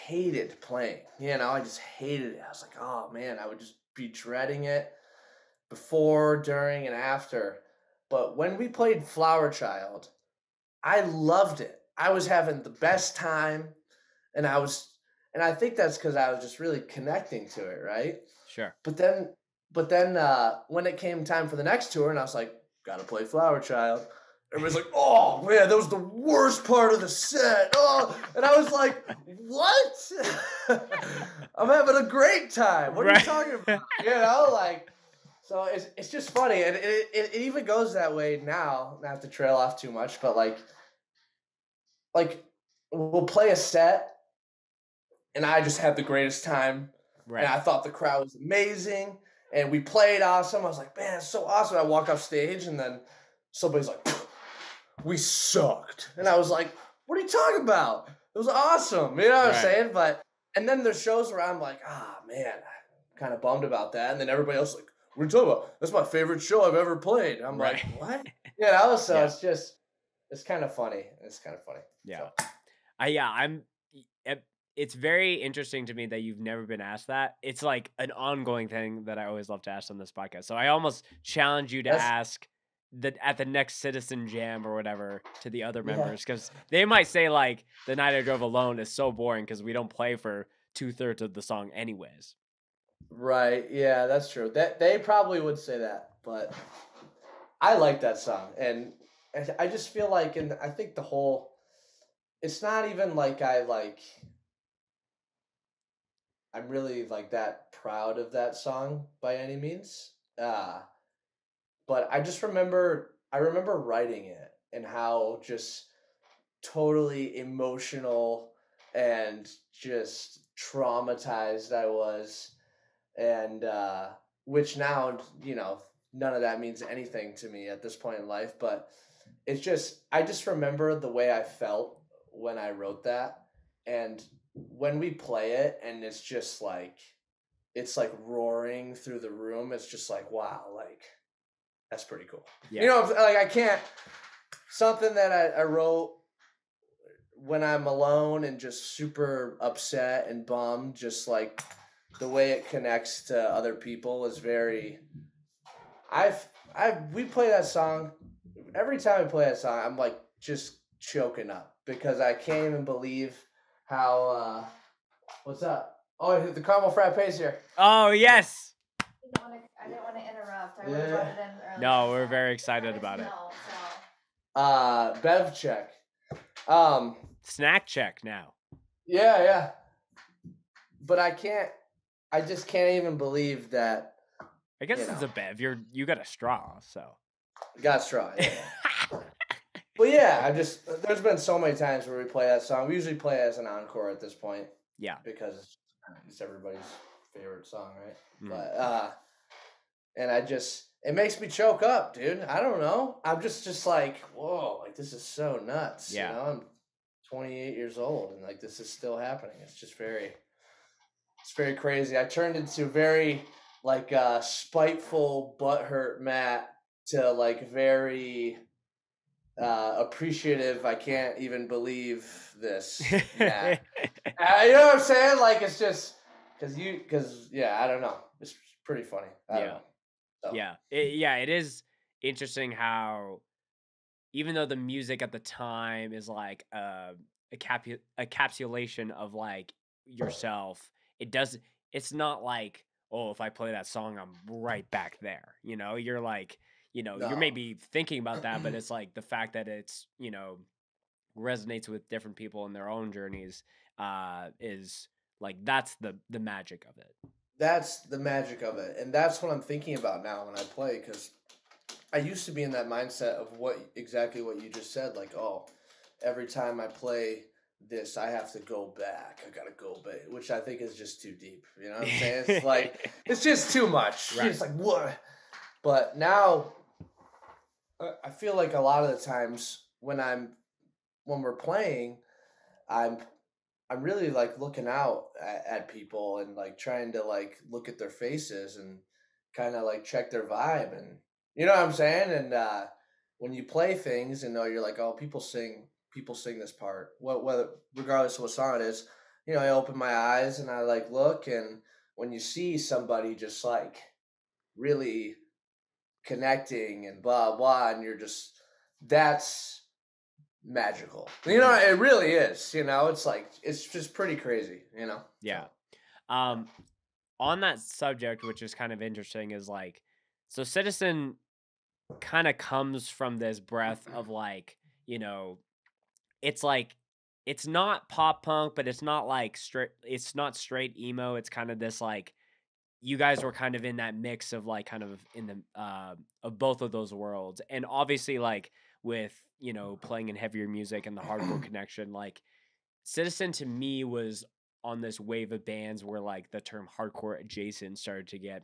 hated playing. You know, I just hated it. I was like, oh man, I would just be dreading it before, during, and after. But when we played Flower Child, I loved it. I was having the best time, and I was, and I think that's because I was just really connecting to it, right? Sure. But then, but then uh, when it came time for the next tour, and I was like, gotta play Flower Child. Everybody's like, oh man, that was the worst part of the set. Oh, and I was like, what? I'm having a great time. What right. are you talking about? You know, like. So it's it's just funny, and it, it, it even goes that way now. Not to trail off too much, but like, like we'll play a set, and I just had the greatest time, right. and I thought the crowd was amazing, and we played awesome. I was like, man, it's so awesome. I walk off stage, and then somebody's like, we sucked, and I was like, what are you talking about? It was awesome, you know what right. I'm saying? But and then there's shows where I'm like, ah, oh, man, I'm kind of bummed about that, and then everybody else is like, we're talking about, that's my favorite show I've ever played. I'm right. like, what? You know, so yeah. it's just, it's kind of funny. It's kind of funny. Yeah. So. I, yeah. I'm, it's very interesting to me that you've never been asked that. It's like an ongoing thing that I always love to ask on this podcast. So I almost challenge you to that's, ask the at the next Citizen Jam or whatever to the other members, because yeah. they might say like the night I drove alone is so boring because we don't play for two thirds of the song anyways. Right. Yeah, that's true. That they probably would say that, but I like that song, and I just feel like, and I think the whole, it's not even like I like. I'm really like that proud of that song by any means. Uh, but I just remember, I remember writing it and how just totally emotional and just traumatized I was. And, uh, which now, you know, none of that means anything to me at this point in life, but it's just, I just remember the way I felt when I wrote that. And when we play it and it's just like, it's like roaring through the room. It's just like, wow, like that's pretty cool. Yeah. You know, like I can't, something that I, I wrote when I'm alone and just super upset and bummed, just like the way it connects to other people is very, I've, I've, we play that song. Every time I play that song, I'm like just choking up because I can't even believe how, uh, what's up? Oh, the caramel frappe's here. Oh, yes. I didn't want to, I didn't want to interrupt. I yeah. would have brought it in early. No, we're very excited about it. Know, so. Uh, Bev check. Um, Snack check now. Yeah, yeah. But I can't, I just can't even believe that. I guess it's know. a Bev. You're, you got a straw, so. Got a straw, yeah. Well, yeah, I just, there's been so many times where we play that song. We usually play it as an encore at this point. Yeah. Because it's everybody's favorite song, right? Mm. But, uh, and I just, it makes me choke up, dude. I don't know. I'm just, just like, whoa, like this is so nuts. Yeah. You know, I'm twenty-eight years old and like this is still happening. It's just very, it's very crazy. I turned into very like uh, spiteful, butthurt Matt to like very... Uh, appreciative. I can't even believe this. Yeah. uh, you know what I'm saying? Like it's just because you, because yeah, I don't know. It's pretty funny. I yeah, don't know. So. yeah, it, yeah. It is interesting how, even though the music at the time is like uh, a cap, a capsulation of like yourself, it does. It's not like, oh, if I play that song, I'm right back there. You know, you're like. You know, no. you're maybe thinking about that, but it's like the fact that it's, you know, resonates with different people in their own journeys uh, is like, that's the, the magic of it. That's the magic of it. And that's what I'm thinking about now when I play, because I used to be in that mindset of what exactly what you just said. Like, oh, every time I play this, I have to go back. I got to go back, which I think is just too deep. You know what I'm saying? It's like, it's just too much. Right. It's like, what? But now... I feel like a lot of the times when I'm, when we're playing, I'm, I'm really like looking out at, at people and like trying to like look at their faces and kind of like check their vibe and you know what I'm saying? And uh, when you play things and know you're like, oh, people sing, people sing this part, what, whether regardless of what song it is, you know, I open my eyes and I like look, and when you see somebody just like really connecting and blah blah, and you're just, that's magical, you know. It really is, you know. It's like, it's just pretty crazy, you know. Yeah. Um on that subject, which is kind of interesting, is like, so Citizen kind of comes from this breath of like, you know, it's like, it's not pop punk, but it's not like straight, it's not straight emo. It's kind of this like, you guys were kind of in that mix of like kind of in the uh, of both of those worlds. And obviously like with, you know, playing in heavier music and the hardcore connection, like Citizen to me was on this wave of bands where like the term hardcore adjacent started to get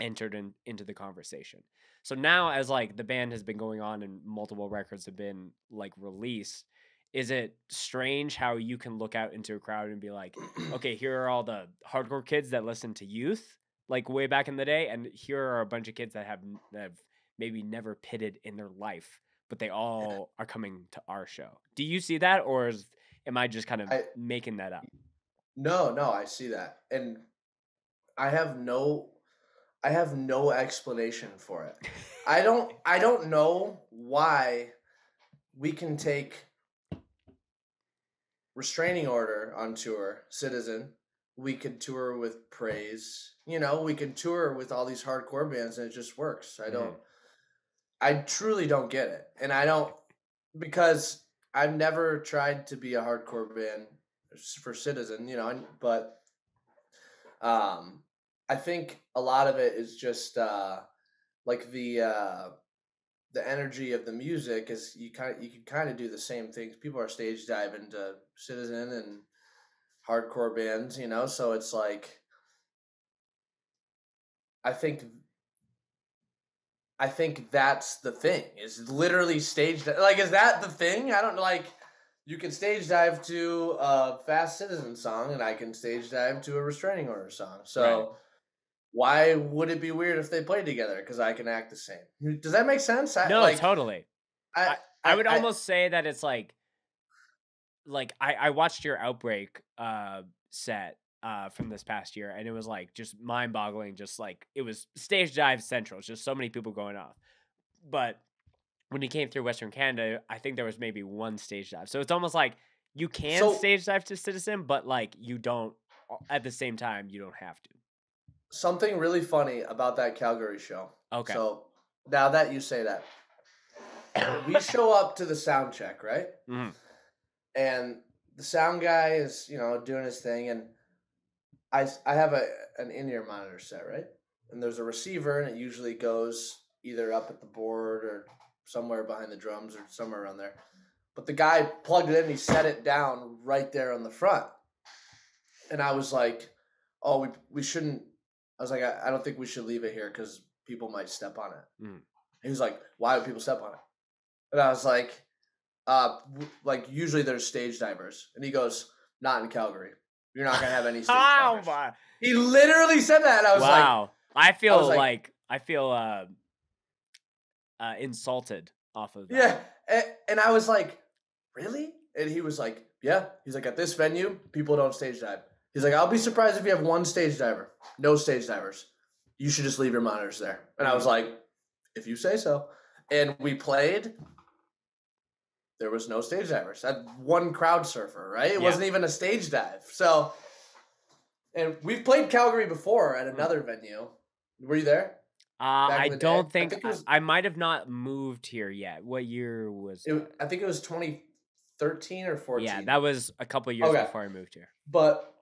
entered in, into the conversation. So now as like the band has been going on and multiple records have been like released, is it strange how you can look out into a crowd and be like, okay, here are all the hardcore kids that listen to Youth, like way back in the day, and here are a bunch of kids that have, that have maybe never pitted in their life, but they all are coming to our show. Do you see that, or is, am I just kind of I, making that up? No, no, I see that. And I have no, I have no explanation for it. I don't I don't know why we can take Restraining Order on tour, Citizen. We could tour with Praise. You know, we could tour with all these hardcore bands and it just works. I don't, mm-hmm. I truly don't get it. And I don't, because I've never tried to be a hardcore band for Citizen, you know, but um, I think a lot of it is just uh, like the, uh, the energy of the music is you kind of, you can kind of do the same things. People are stage diving to Citizen and hardcore bands, you know, so it's like, I think, I think that's the thing, is literally stage, like, is that the thing? I don't know, like, you can stage dive to a Fast Citizen song, and I can stage dive to a Restraining Order song, so right. Why would it be weird if they played together? Because I can act the same. Does that make sense? I, no, like, totally. I, I, I, I would I, almost say that it's like, like I, I watched your Outbreak uh, set uh, from this past year, and it was like just mind boggling. Just like it was stage dive central. It's just so many people going off. But when he came through Western Canada, I think there was maybe one stage dive. So it's almost like you can so, stage dive to Citizen, but like you don't at the same time. You don't have to. Something really funny about that Calgary show. Okay. So now that you say that, we show up to the sound check, right? Mm-hmm. And the sound guy is, you know, doing his thing. And I, I have a an in-ear monitor set, right? And there's a receiver, and it usually goes either up at the board or somewhere behind the drums or somewhere around there. But the guy plugged it in. He set it down right there on the front. And I was like, oh, we, we shouldn't. I was like, I, I don't think we should leave it here because people might step on it. Mm. He was like, why would people step on it? And I was like, Uh, like usually there's stage divers, and he goes, "Not in Calgary. You're not gonna have any stage divers." Oh my! He literally said that, and I was wow. like, "Wow!" I feel I like, like I feel uh, uh, insulted off of that. Yeah, and, and I was like, "Really?" And he was like, "Yeah." He's like, "At this venue, people don't stage dive." He's like, "I'll be surprised if you have one stage diver. No stage divers. You should just leave your monitors there." And I was like, "If you say so." And we played. There was no stage divers. I had one crowd surfer, right? It yeah. wasn't even a stage dive. So, and we've played Calgary before at another venue. Were you there? Uh, I don't day? think, I, think was, I might have not moved here yet. What year was it? That? I think it was twenty thirteen or fourteen. Yeah, that was a couple of years okay. before I moved here. But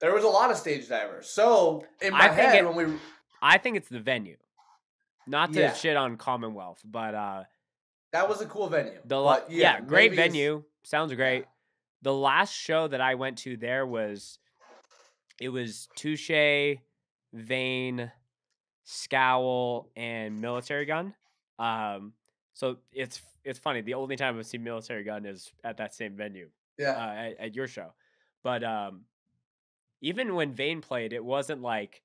there was a lot of stage divers. So in my I head, it, when we, I think it's the venue. Not to yeah. shit on Commonwealth, but uh. That was a cool venue. The but, yeah, yeah, great venue. Sounds great. Yeah. The last show that I went to there was, it was Touche, Vane, Scowl, and Military Gun. Um, so it's it's funny. The only time I've seen Military Gun is at that same venue. Yeah, uh, at, at your show. But um, even when Vane played, it wasn't like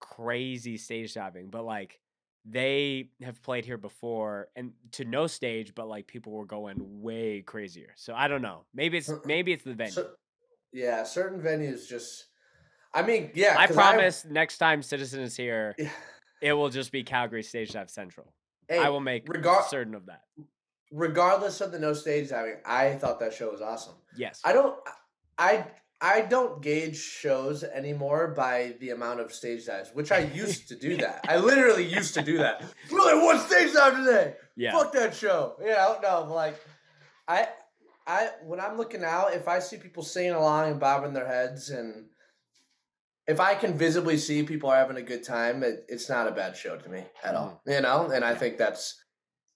crazy stage diving, but like. They have played here before and to no stage, but like people were going way crazier. So I don't know. Maybe it's maybe it's the venue. So, yeah, certain venues just I mean, yeah. I promise I, next time Citizen is here, yeah. it will just be Calgary Stage Dive Central. Hey, I will make regar- certain of that. Regardless of the no stage diving, I thought that show was awesome. Yes. I don't I I don't gauge shows anymore by the amount of stage dives, which I used to do that. I literally used to do that. Really, one stage dive today. Yeah. Fuck that show. Yeah, I don't know. Like, I, I, when I'm looking out, if I see people singing along and bobbing their heads, and if I can visibly see people are having a good time, it, it's not a bad show to me at mm-hmm. all. You know, and I think that's,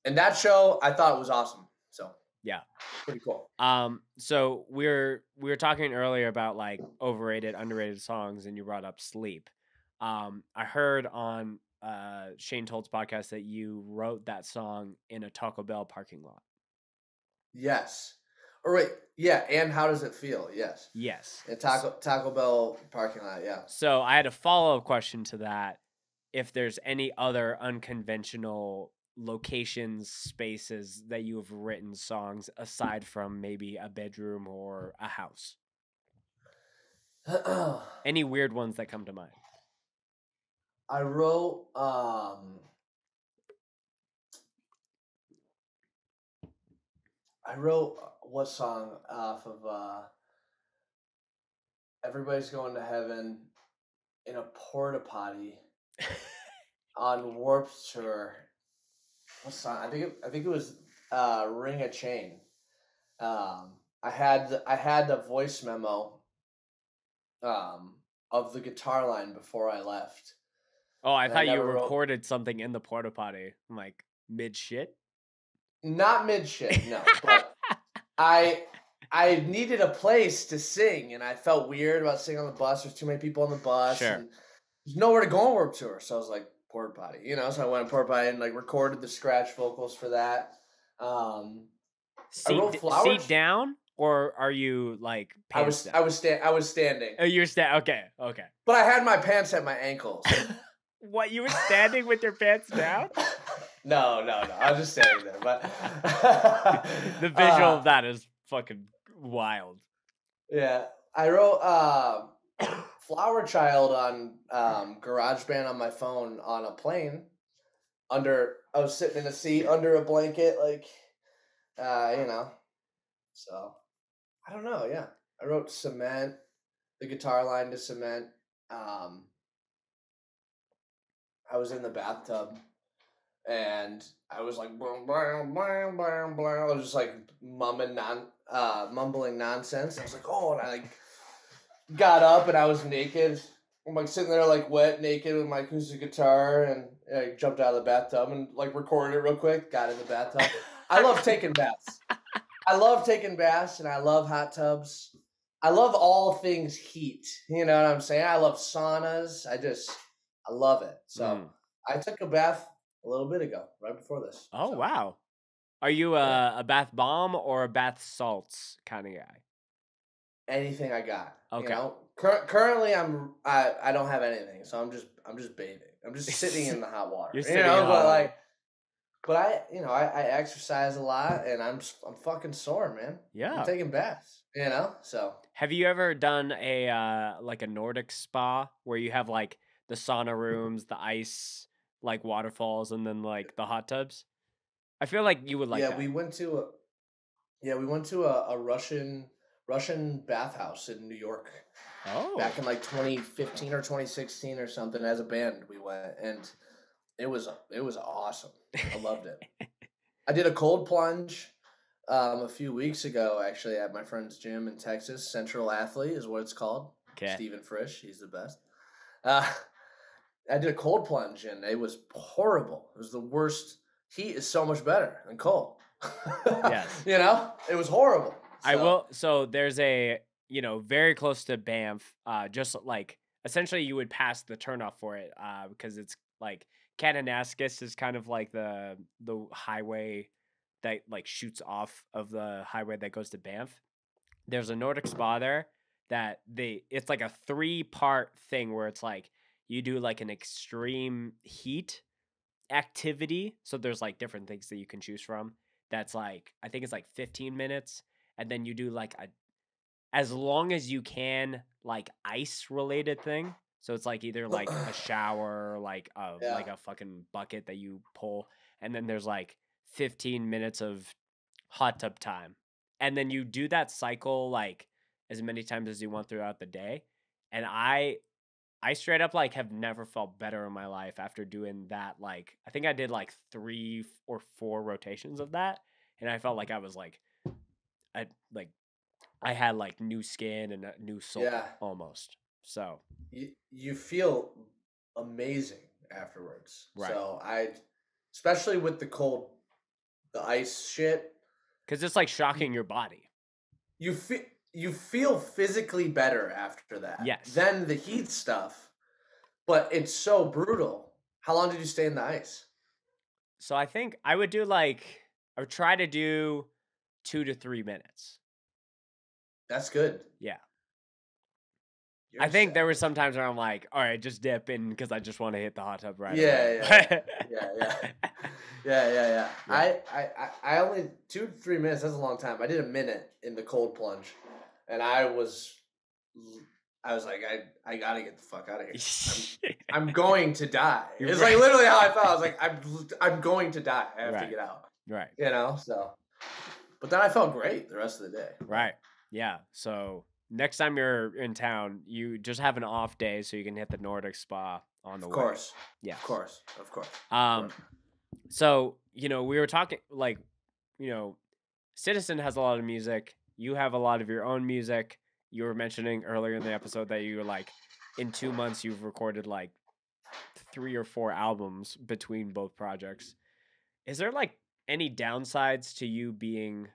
and that show I thought was awesome. So. Yeah. Pretty cool. Um, so we were, we were talking earlier about like overrated, underrated songs, and you brought up Sleep. Um, I heard on uh, Shane Told's podcast that you wrote that song in a Taco Bell parking lot. Yes. Or wait, yeah, and How Does It Feel? Yes. Yes. A Taco, Taco Bell parking lot, yeah. So I had a follow-up question to that. If there's any other unconventional locations, spaces that you have written songs aside from maybe a bedroom or a house? Any weird ones that come to mind? I wrote um, I wrote what song off of uh, Everybody's Going to Heaven in a porta potty on Warped Tour. What song? I think it, I think it was uh, Ring a Chain. Um, I had I had the voice memo um, of the guitar line before I left. Oh, I and thought I you recorded wrote... something in the porta potty, like mid shit. Not mid shit, no. But I I needed a place to sing, and I felt weird about singing on the bus. There's too many people on the bus. Sure. And there's nowhere to go on Warped Tour, so I was like porta potty, you know. So I went to porta potty and like recorded the scratch vocals for that. Um, seat, seat down, or are you like? Pants I was down? I was sta- I was standing. Oh, you were standing. Okay, okay. But I had my pants at my ankles. What, you were standing with your pants down? No, no, no. I was just standing there. But the visual uh, of that is fucking wild. Yeah. I wrote uh, Flower Child on um, GarageBand on my phone on a plane. Under, I was sitting in a seat under a blanket, like, uh, you know. So, I don't know. Yeah. I wrote Cement, the guitar line to Cement. Um, I was in the bathtub, and I was like, blah, blah, blah, blah, blah. I was just like mumbling, non, uh, mumbling nonsense. I was like, oh, and I like got up, and I was naked. I'm like sitting there like wet, naked with my acoustic guitar, and I jumped out of the bathtub and like recorded it real quick. Got in the bathtub. I love taking baths. I love taking baths, and I love hot tubs. I love all things heat. You know what I'm saying? I love saunas. I just... I love it. So mm. I took a bath a little bit ago, right before this. Oh, so. Wow. Are you a, a bath bomb or a bath salts kind of guy? Anything I got. Okay. You know? Cur- currently, I'm I, I don't have anything, so I'm just I'm just bathing. I'm just sitting in the hot water. You're you sitting know, in but like, but I you know I, I exercise a lot, and I'm I'm fucking sore, man. Yeah. I'm taking baths. You know. So have you ever done a uh, like a Nordic Spa where you have like the sauna rooms, the ice, like waterfalls, and then like the hot tubs? I feel like you would like. Yeah, that. we went to. A, yeah, we went to a, a Russian Russian bathhouse in New York. Oh. Back in like twenty fifteen or twenty sixteen or something, as a band we went, and it was it was awesome. I loved it. I did a cold plunge um, a few weeks ago, actually, at my friend's gym in Texas. Central Athlete is what it's called. Okay. Stephen Frisch, he's the best. Uh, I did a cold plunge, and it was horrible. It was the worst. Heat is so much better than cold. Yes. You know, it was horrible. So. I will. So there's a, you know, very close to Banff, uh, just like essentially you would pass the turnoff for it uh, because it's like Kananaskis is kind of like the the highway that like shoots off of the highway that goes to Banff. There's a Nordic Spa there that they, it's like a three part thing where it's like, you do like an extreme heat activity. So there's like different things that you can choose from. That's like, I think it's like fifteen minutes. And then you do like a, as long as you can, like ice related thing. So it's like either like a shower, or like a, yeah. like a fucking bucket that you pull. And then there's like fifteen minutes of hot tub time. And then you do that cycle like as many times as you want throughout the day. And I, I straight up like have never felt better in my life after doing that. Like, I think I did like three or four rotations of that. And I felt like I was like, I like, I had like new skin and a new soul yeah. almost. So you, you feel amazing afterwards. Right. So I, especially with the cold, the ice shit. Cause it's like shocking your body. You feel, You feel physically better after that yes. than the heat stuff, but it's so brutal. How long did you stay in the ice? So I think I would do like, I would try to do two to three minutes. That's good. Yeah. You're I think sad. There were some times where I'm like, all right, just dip in because I just want to hit the hot tub right yeah, away. Yeah, yeah, yeah, yeah, yeah, yeah, yeah. I, I, I only, two to three minutes, that's a long time. I did a minute in the cold plunge. And I was I was like, I, I gotta get the fuck out of here. I'm, I'm going to die. It's right. Like literally how I felt. I was like, I'm, I'm going to die. I have right. to get out. Right. You know, so, but then I felt great the rest of the day. Right. Yeah. So next time you're in town, you just have an off day so you can hit the Nordic Spa on the way. Of course. Yeah. Of course. Of course. Um, of course. So, you know, we were talking like, you know, Citizen has a lot of music. You have a lot of your own music. You were mentioning earlier in the episode that you were like, in two months, you've recorded like three or four albums between both projects. Is there like any downsides to you being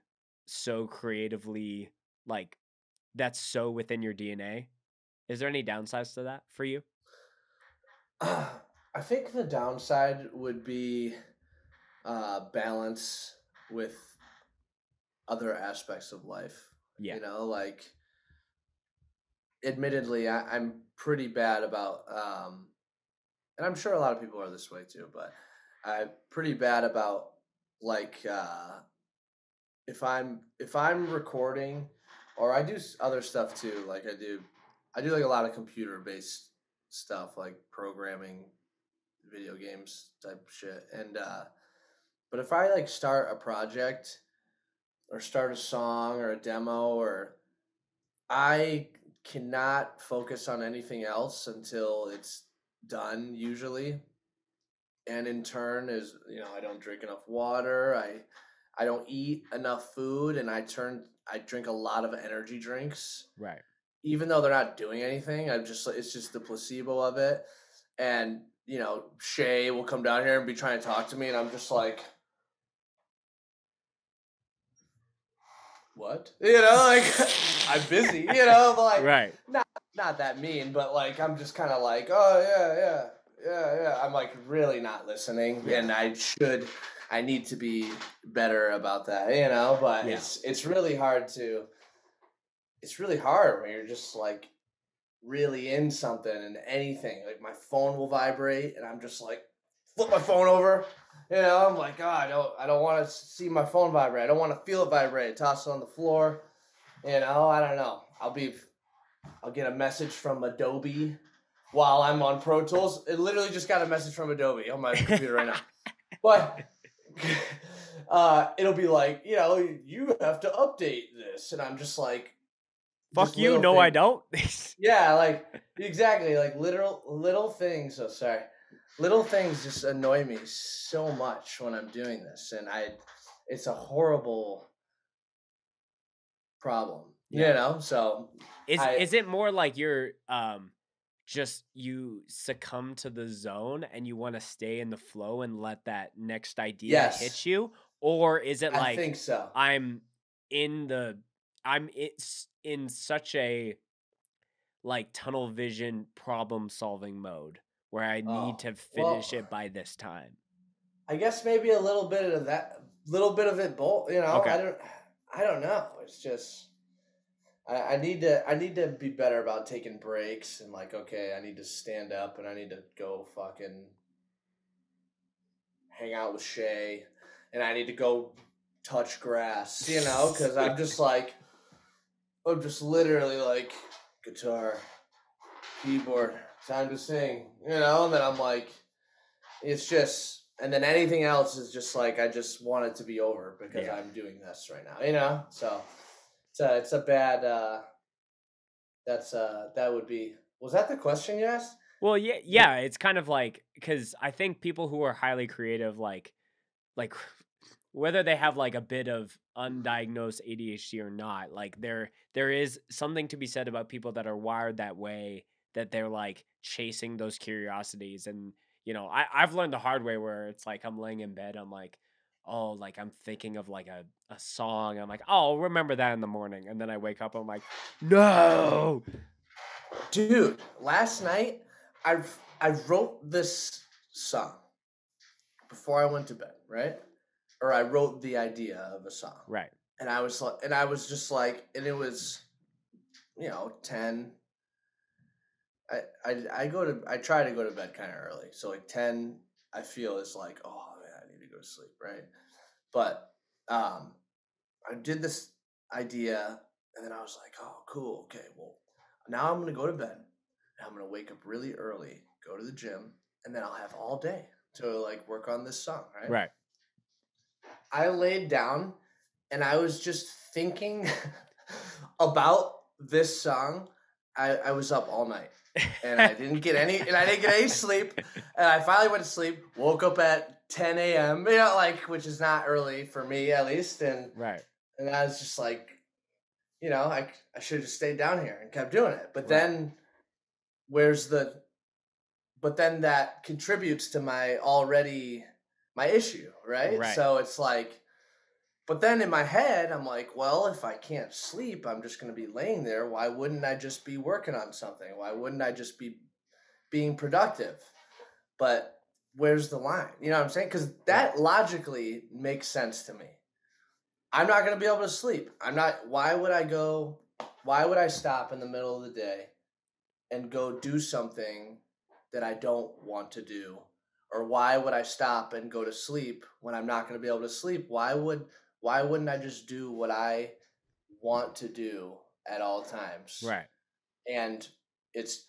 so creatively like that's so within your D N A? Is there any downsides to that for you? Uh, I think the downside would be uh, balance with other aspects of life. Yeah. You know, like, admittedly, I, I'm pretty bad about, um, and I'm sure a lot of people are this way too, but I'm pretty bad about like, uh, if I'm, if I'm recording or I do other stuff too, like I do, I do like a lot of computer based stuff, like programming, video games type shit. And, uh, but if I like start a project or start a song or a demo, or I cannot focus on anything else until it's done usually. And in turn is, you know, I don't drink enough water. I, I don't eat enough food. And I turn, I drink a lot of energy drinks. Right. Even though they're not doing anything. I'm just, it's just the placebo of it. And, you know, Shay will come down here and be trying to talk to me. And I'm just like, what? You know, like, I'm busy, you know, like, right. not not that mean, but, like, I'm just kind of like, oh, yeah, yeah, yeah, yeah. I'm, like, really not listening, yeah. and I should, I need to be better about that, you know, but yeah. it's it's really hard to, it's really hard when you're just, like, really in something and anything. Like, my phone will vibrate, and I'm just, like, flip my phone over. You know, I'm like, oh, I don't, I don't want to see my phone vibrate. I don't want to feel it vibrate. Toss it on the floor. You know, I don't know. I'll be, I'll get a message from Adobe while I'm on Pro Tools. It literally just got a message from Adobe on my computer right now. But uh, it'll be like, you know, you have to update this, and I'm just like, fuck you. No, thing. I don't. Yeah, like exactly, like literal little things. Oh, sorry. Little things just annoy me so much when I'm doing this, and I, it's a horrible problem, yeah. you know? So is, I, is it more like you're um, just, you succumb to the zone and you want to stay in the flow and let that next idea yes. hit you? Or is it like, I think so. I'm in the, I'm it's in such a like tunnel vision problem solving mode where I need oh, to finish well, it by this time? I guess maybe a little bit of that, little bit of it both, you know, okay. I don't, I don't know. It's just, I, I need to, I need to be better about taking breaks and like, okay, I need to stand up and I need to go fucking hang out with Shay and I need to go touch grass, you know, cause I'm just like, I'm just literally like guitar, keyboard, time to sing, you know, and then I'm like, it's just, and then anything else is just like, I just want it to be over because yeah. I'm doing this right now, you know? So it's a, it's a bad, uh, that's uh that would be, was that the question you asked? Well, yeah, yeah. It's kind of like, cause I think people who are highly creative, like, like whether they have like a bit of undiagnosed A D H D or not, like there, there is something to be said about people that are wired that way, that they're like chasing those curiosities. And, you know, I, I've learned the hard way where it's like, I'm laying in bed. I'm like, oh, like I'm thinking of like a, a song. I'm like, oh, I'll remember that in the morning. And then I wake up, I'm like, no, dude, last night I, I wrote this song before I went to bed. Right. Or I wrote the idea of a song. Right. And I was like, and I was just like, and it was, you know, ten, I, I I go to I try to go to bed kind of early, so like ten I feel is like, oh man, I need to go to sleep, right? But um, I did this idea, and then I was like, oh cool, okay, well now I'm going to go to bed. And I'm going to wake up really early, go to the gym, and then I'll have all day to like work on this song, right? Right. I laid down and I was just thinking about this song. I, I was up all night and I didn't get any and I didn't get any sleep. And I finally went to sleep, woke up at ten a.m., you know, like, which is not early for me at least. And right. And I was just like, you know, I, I should have stayed down here and kept doing it. But right. then where's the, but then that contributes to my already, my issue, right? right? So it's like, but then in my head, I'm like, well, if I can't sleep, I'm just going to be laying there. Why wouldn't I just be working on something? Why wouldn't I just be being productive? But where's the line? You know what I'm saying? Because that right. logically makes sense to me. I'm not going to be able to sleep. I'm not, why would I go, why would I stop in the middle of the day and go do something that I don't want to do? Or why would I stop and go to sleep when I'm not going to be able to sleep? Why would, why wouldn't I just do what I want to do at all times? Right. And it's,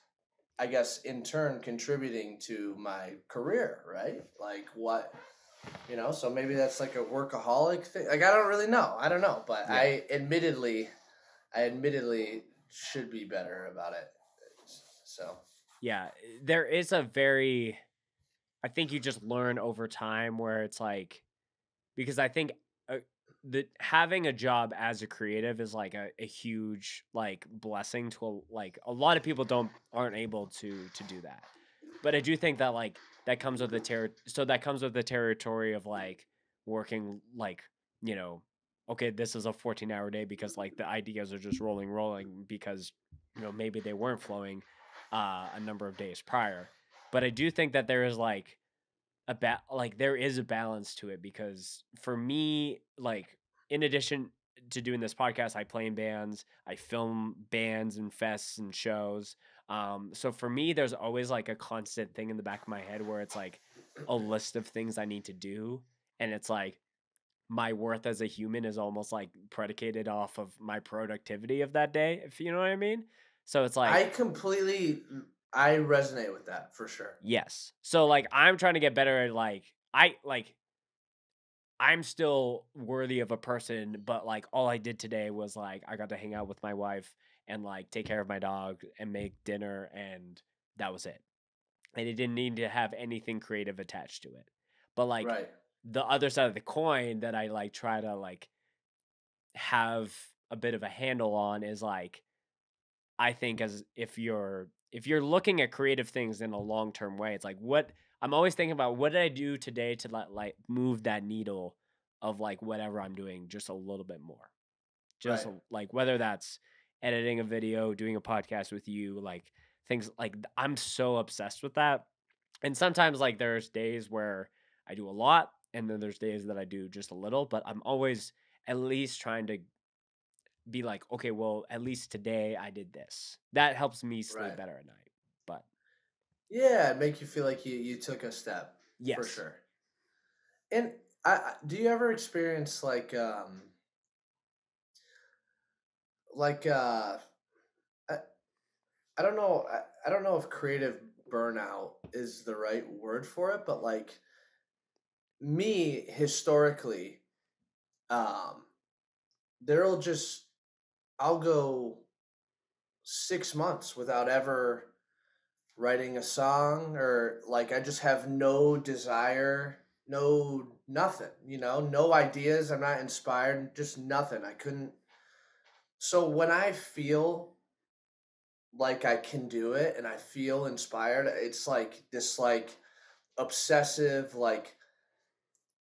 I guess, in turn contributing to my career, right? Like what, you know, so maybe that's like a workaholic thing. Like, I don't really know. I don't know. But yeah. I admittedly, I admittedly should be better about it. So, yeah, there is a very, I think you just learn over time where it's like, because I think uh, that having a job as a creative is like a, a huge like blessing to a, like a lot of people don't aren't able to to do that. But I do think that like that comes with the ter- so that comes with the territory of like working like, you know, okay, this is a fourteen hour day because like the ideas are just rolling, rolling because, you know, maybe they weren't flowing uh, a number of days prior. But I do think that there is like a ba- like there is a balance to it, because for me, like in addition to doing this podcast, I play in bands, I film bands and fests and shows. Um, so for me, there's always like a constant thing in the back of my head where it's like a list of things I need to do. And it's like my worth as a human is almost like predicated off of my productivity of that day, if you know what I mean. So it's like I completely... I resonate with that for sure. Yes. So like I'm trying to get better at like I like I'm still worthy of a person, but like all I did today was like I got to hang out with my wife and like take care of my dog and make dinner, and that was it. And it didn't need to have anything creative attached to it. But like right. the other side of the coin that I like try to like have a bit of a handle on is like I think as if you're if you're looking at creative things in a long-term way, it's like what I'm always thinking about, what did I do today to let, like move that needle of like whatever I'm doing just a little bit more, just right. a, like whether that's editing a video, doing a podcast with you, like things like I'm so obsessed with that. And sometimes like there's days where I do a lot and then there's days that I do just a little, but I'm always at least trying to be like, okay, well, at least today I did this. That helps me sleep right. better at night. But yeah, it make you feel like you, you took a step. Yes. For sure. And I, do you ever experience like, um, like, uh, I, I don't know. I, I don't know if creative burnout is the right word for it, but like me historically, um, there'll just, I'll go six months without ever writing a song, or like I just have no desire, no nothing, you know, no ideas. I'm not inspired, just nothing. I couldn't. So when I feel like I can do it and I feel inspired, it's like this like obsessive, like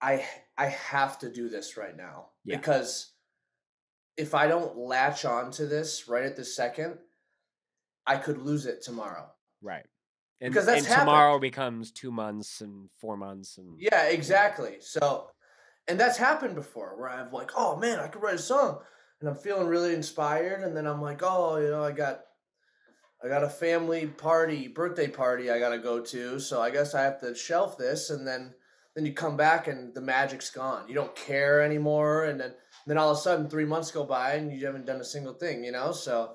I I have to do this right now. Yeah. Because if I don't latch on to this right at this second, I could lose it tomorrow. Right. And, because that's and happened. Tomorrow becomes two months and four months. and Yeah, exactly. So, and that's happened before where I'm like, oh man, I could write a song and I'm feeling really inspired. And then I'm like, oh, you know, I got, I got a family party, birthday party I got to go to. So I guess I have to shelf this. And then, then you come back and the magic's gone. You don't care anymore. And then, Then all of a sudden, three months go by and you haven't done a single thing, you know? So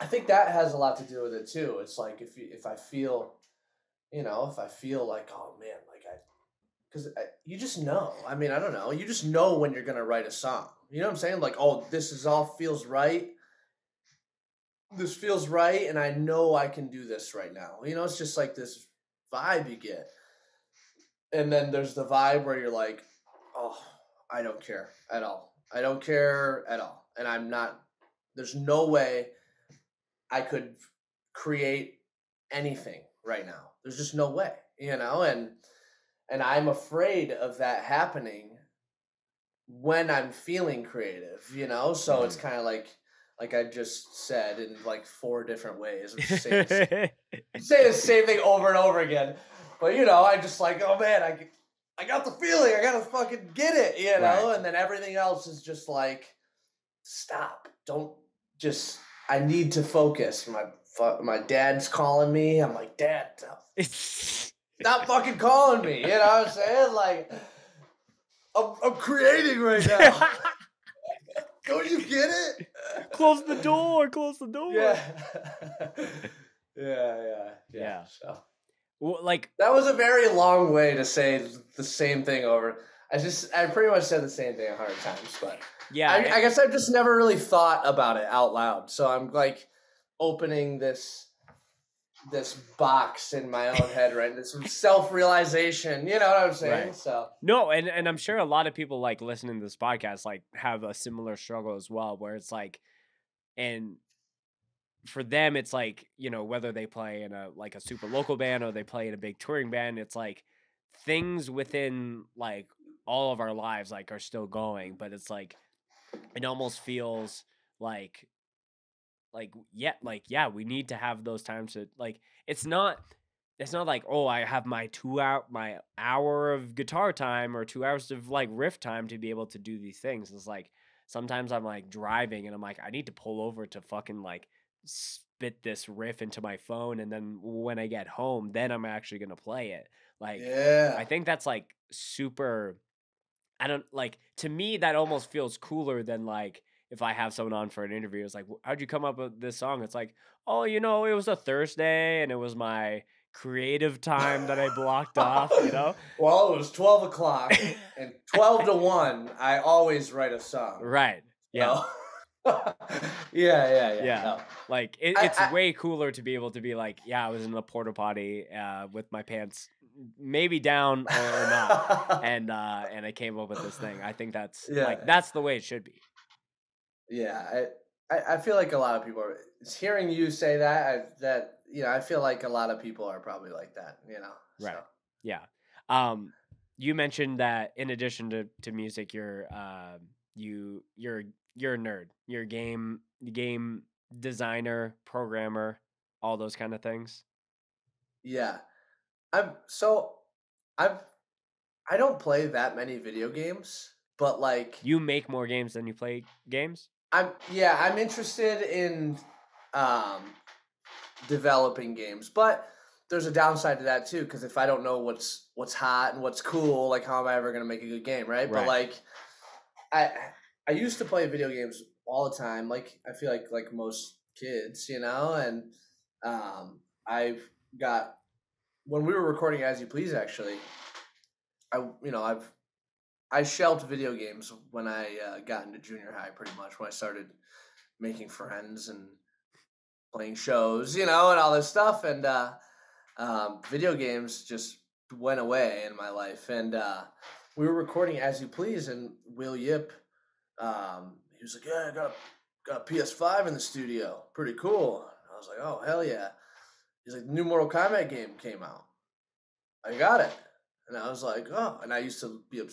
I think that has a lot to do with it too. It's like if you, if I feel, you know, if I feel like, oh man, like I, because you just know. I mean, I don't know. You just know when you're gonna write a song. You know what I'm saying? Like, oh, this is all feels right. This feels right, and I know I can do this right now. You know, it's just like this vibe you get. And then there's the vibe where you're like, oh, I don't care at all. I don't care at all. And I'm not, there's no way I could create anything right now. There's just no way, you know? And, and I'm afraid of that happening when I'm feeling creative, you know? So mm-hmm. it's kind of like, like I just said in like four different ways. I'm just saying, the same, saying the same thing over and over again. But, you know, I just like, oh, man, I, I got the feeling. I got to fucking get it, you know? Right. And then everything else is just like, stop. Don't just, I need to focus. My my dad's calling me. I'm like, Dad, stop fucking calling me. You know what I'm saying? Like, I'm, I'm creating right now. Don't you get it? Close the door. Close the door. Yeah. yeah, yeah, yeah. Yeah. So. Well, like that was a very long way to say the same thing over. I just, I pretty much said the same thing a hundred times, but yeah, I, I guess I've just never really thought about it out loud. So I'm like opening this, this box in my own head, right? This self-realization, you know what I'm saying? Right. So no, and and I'm sure a lot of people like listening to this podcast like have a similar struggle as well, where it's like, and. For them, it's like, you know, whether they play in a like a super local band or they play in a big touring band, it's like things within like all of our lives like are still going, but it's like it almost feels like like yeah, like yeah, we need to have those times to like it's not it's not like, oh, I have my two hour my hour of guitar time or two hours of like riff time to be able to do these things. It's like sometimes I'm like driving and I'm like, I need to pull over to fucking like spit this riff into my phone, and then when I get home, then I'm actually gonna play it. Like, yeah. I think that's like super. I don't like to me that almost feels cooler than like if I have someone on for an interview. It's like, how'd you come up with this song? It's like, oh, you know, it was a Thursday, and it was my creative time that I blocked off. You know, well, it was twelve o'clock, and twelve to one, I always write a song. Right. Yeah. So. yeah, yeah, yeah. yeah. No. Like it, it's I, I, way cooler to be able to be like, yeah, I was in the porta potty uh, with my pants maybe down or, or not, and uh, and I came up with this thing. I think that's yeah. like that's the way it should be. Yeah, I I feel like a lot of people are hearing you say that. I, that you know, I feel like a lot of people are probably like that. You know, right? So. Yeah. Um, you mentioned that in addition to to music, you're uh, you you're You're a nerd. You're a game game designer, programmer, all those kind of things. Yeah, I'm so I've I don't play that many video games, but like you make more games than you play games. I'm yeah. I'm interested in um, developing games, but there's a downside to that too. Because if I don't know what's what's hot and what's cool, like how am I ever gonna make a good game, right? right. But like I. I used to play video games all the time. Like I feel like, like most kids, you know, and um, I've got, when we were recording As You Please, actually, I, you know, I've, I shelved video games when I uh, got into junior high, pretty much when I started making friends and playing shows, you know, and all this stuff. And uh, um, video games just went away in my life. And uh, we were recording As You Please, and Will Yip, Um, he was like, yeah, I got a, got a P S five in the studio. Pretty cool. I was like, oh, hell yeah. He's like, the new Mortal Kombat game came out. I got it. And I was like, oh, and I used to be a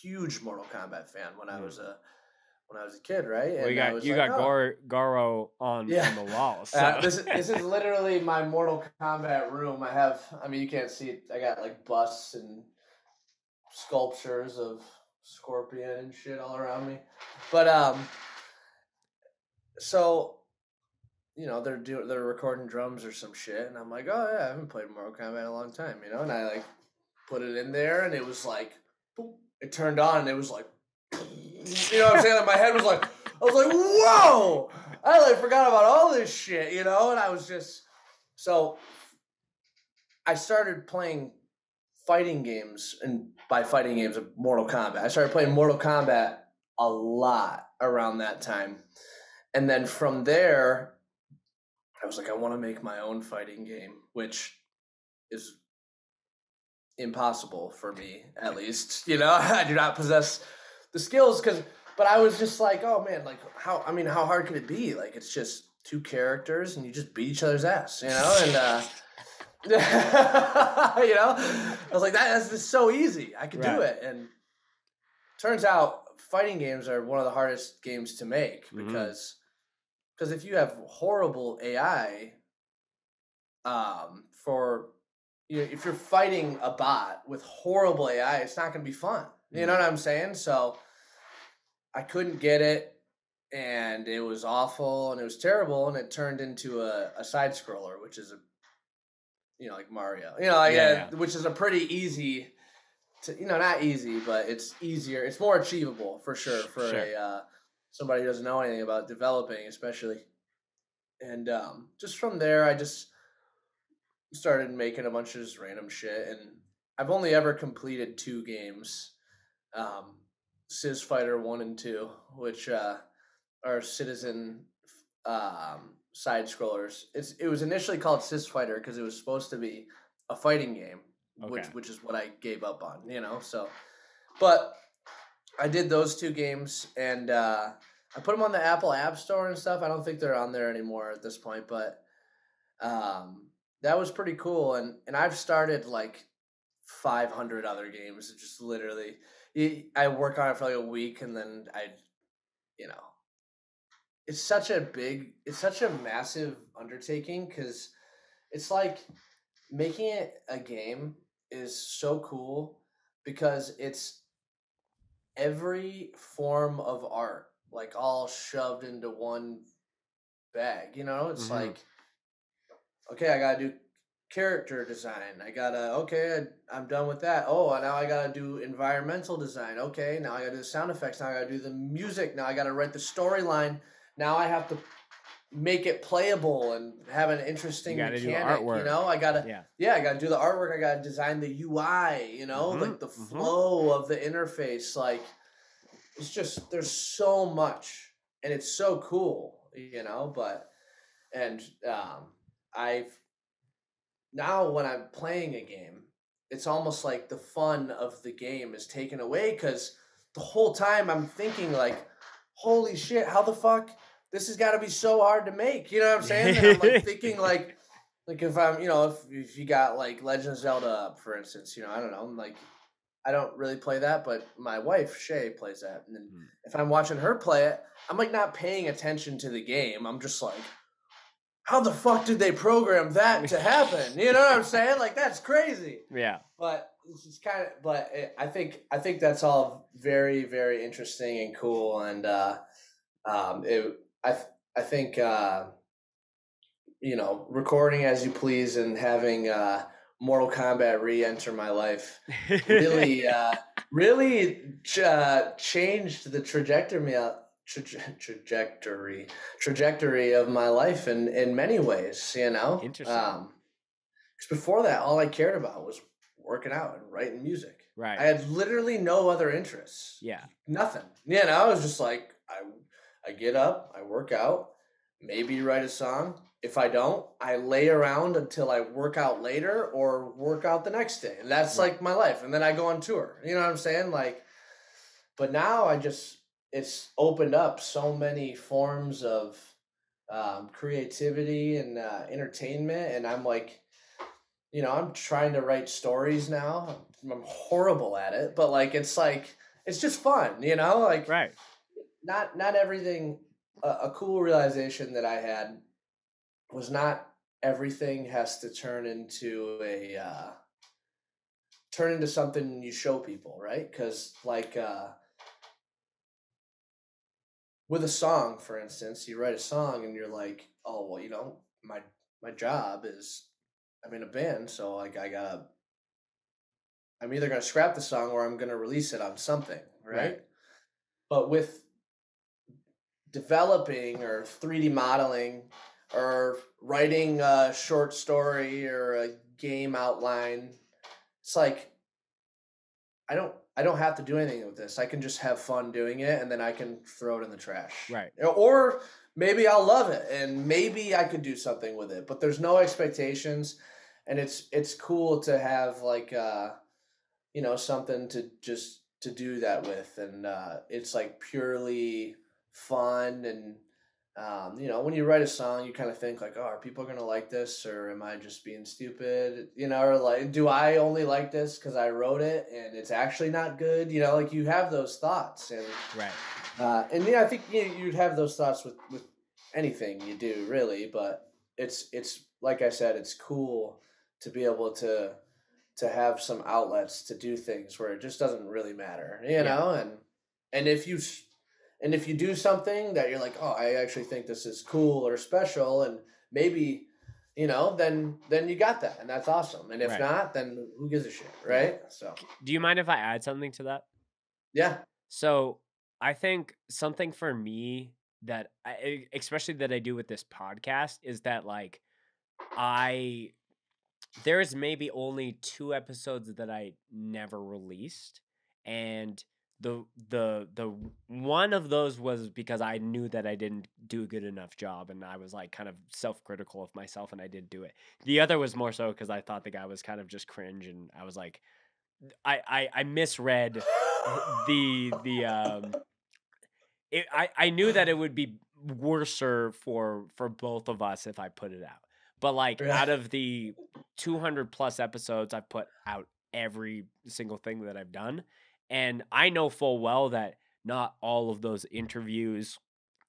huge Mortal Kombat fan when I was a, when I was a kid. Right. And well, you got, I was you like, got oh. Garo on, yeah. on the wall. So. uh, this, is, this is literally my Mortal Kombat room. I have, I mean, you can't see it. I got like busts and sculptures of Scorpion and shit all around me, but um so you know they're doing they're recording drums or some shit, and I'm like, oh yeah, I haven't played Mortal Kombat in a long time, you know, and I like put it in there, and it was like boom, it turned on, and it was like, you know what I'm saying, like, my head was like, I was like, whoa, I like forgot about all this shit, you know? And I was just, so I started playing fighting games, and by fighting games, Mortal Kombat. I started playing Mortal Kombat a lot around that time. And then from there, I was like, I want to make my own fighting game, which is impossible for me, at least. You know, I do not possess the skills, because, but I was just like, oh man, like how, I mean, how hard can it be? Like, it's just two characters and you just beat each other's ass, you know? And, uh, you know, I was like, that, that's just so easy. I could right. do it. And turns out fighting games are one of the hardest games to make, mm-hmm. because, because if you have horrible A I, um, for, you know, if you're fighting a bot with horrible A I, it's not going to be fun. You mm. know what I'm saying? So I couldn't get it, and it was awful, and it was terrible, and it turned into a, a side scroller, which is a, you know, like Mario, you know, like yeah, a, yeah. which is a pretty easy, to, you know, not easy, but it's easier. It's more achievable for sure for sure. a, uh, somebody who doesn't know anything about developing, especially. And um, just from there, I just started making a bunch of just random shit. And I've only ever completed two games, um, Ciz Fighter one and two, which uh, are Citizen um, side scrollers. It's, it was initially called Ciz Fighter because it was supposed to be a fighting game, okay. which which is what I gave up on, you know? So, but I did those two games, and uh, I put them on the Apple App Store and stuff. I don't think they're on there anymore at this point, but um, that was pretty cool. And, and I've started like five hundred other games. It just literally, I work on it for like a week, and then I, you know, it's such a big, it's such a massive undertaking, because it's like making it a game is so cool because it's every form of art, like, all shoved into one bag, you know? It's mm-hmm. like, okay, I gotta do character design. I gotta, okay, I, I'm done with that. Oh, now I gotta do environmental design. Okay, now I gotta do the sound effects. Now I gotta do the music. Now I gotta write the storyline. Now I have to make it playable and have an interesting you gotta mechanic, do artwork. You know? I gotta, yeah. yeah, I gotta do the artwork. I gotta design the U I, you know, mm-hmm. like the flow mm-hmm. of the interface. Like, it's just, there's so much, and it's so cool, you know? But, and um, I've, now when I'm playing a game, it's almost like the fun of the game is taken away, because the whole time I'm thinking like, holy shit, how the fuck? This has got to be so hard to make. You know what I'm saying? And I'm like thinking like, like if I'm, you know, if, if you got like Legend of Zelda up, for instance, you know, I don't know. I'm like, I don't really play that, but my wife, Shay, plays that. And then mm. if I'm watching her play it, I'm like not paying attention to the game. I'm just like, how the fuck did they program that to happen? You know what I'm saying? Like, that's crazy. Yeah. But this is kind of, but it, I think, I think that's all very, very interesting and cool. And, uh, um, it, I, th- I think, uh, you know, recording As You Please and having, uh, Mortal Kombat re-enter my life really, uh, really, uh, changed the trajectory out. Tra- trajectory trajectory of my life in in many ways, you know. Interesting. Um because before that, all I cared about was working out and writing music. Right. I had literally no other interests. Yeah. Nothing. You know, I was just like, I I get up, I work out, maybe write a song. If I don't, I lay around until I work out later or work out the next day. And that's right. like my life. And then I go on tour. You know what I'm saying? Like, but now I just it's opened up so many forms of um, creativity and uh, entertainment. And I'm like, you know, I'm trying to write stories now. I'm horrible at it, but like, it's like, it's just fun, you know, like, right. not, not everything, a, a cool realization that I had was not everything has to turn into a, uh, turn into something you show people. Right. Cause like, uh, with a song, for instance, you write a song and you're like, oh, well, you know, my my job is I'm in a band, so like I gotta I'm either gonna scrap the song or I'm gonna release it on something, right? right. But with developing or three D modeling or writing a short story or a game outline, it's like I don't I don't have to do anything with this. I can just have fun doing it, and then I can throw it in the trash. Right. Or maybe I'll love it, and maybe I could do something with it. But there's no expectations, and it's it's cool to have like uh, you know, something to just to do that with, and uh, it's like purely fun. And um, you know, when you write a song, you kind of think like, oh, are people gonna like this, or am I just being stupid? You know, or like, do I only like this because I wrote it and it's actually not good? You know, like you have those thoughts, and right, uh, and yeah, I think you know, you'd have those thoughts with with anything you do, really. But it's it's like I said, it's cool to be able to to have some outlets to do things where it just doesn't really matter, you yeah. know, and and if you. And if you do something that you're like, oh, I actually think this is cool or special, and maybe, you know, then then you got that, and that's awesome. And if right. not, then who gives a shit, right? So, do you mind if I add something to that? Yeah. So I think something for me that, I, especially that I do with this podcast, is that like I there is maybe only two episodes that I never released, and. The the the one of those was because I knew that I didn't do a good enough job, and I was like kind of self-critical of myself, and I didn't do it. The other was more so because I thought the guy was kind of just cringe, and I was like, I I, I misread the the um. It, I I knew that it would be worser for for both of us if I put it out, but like out of the two hundred plus episodes, I put out every single thing that I've done. And I know full well that not all of those interviews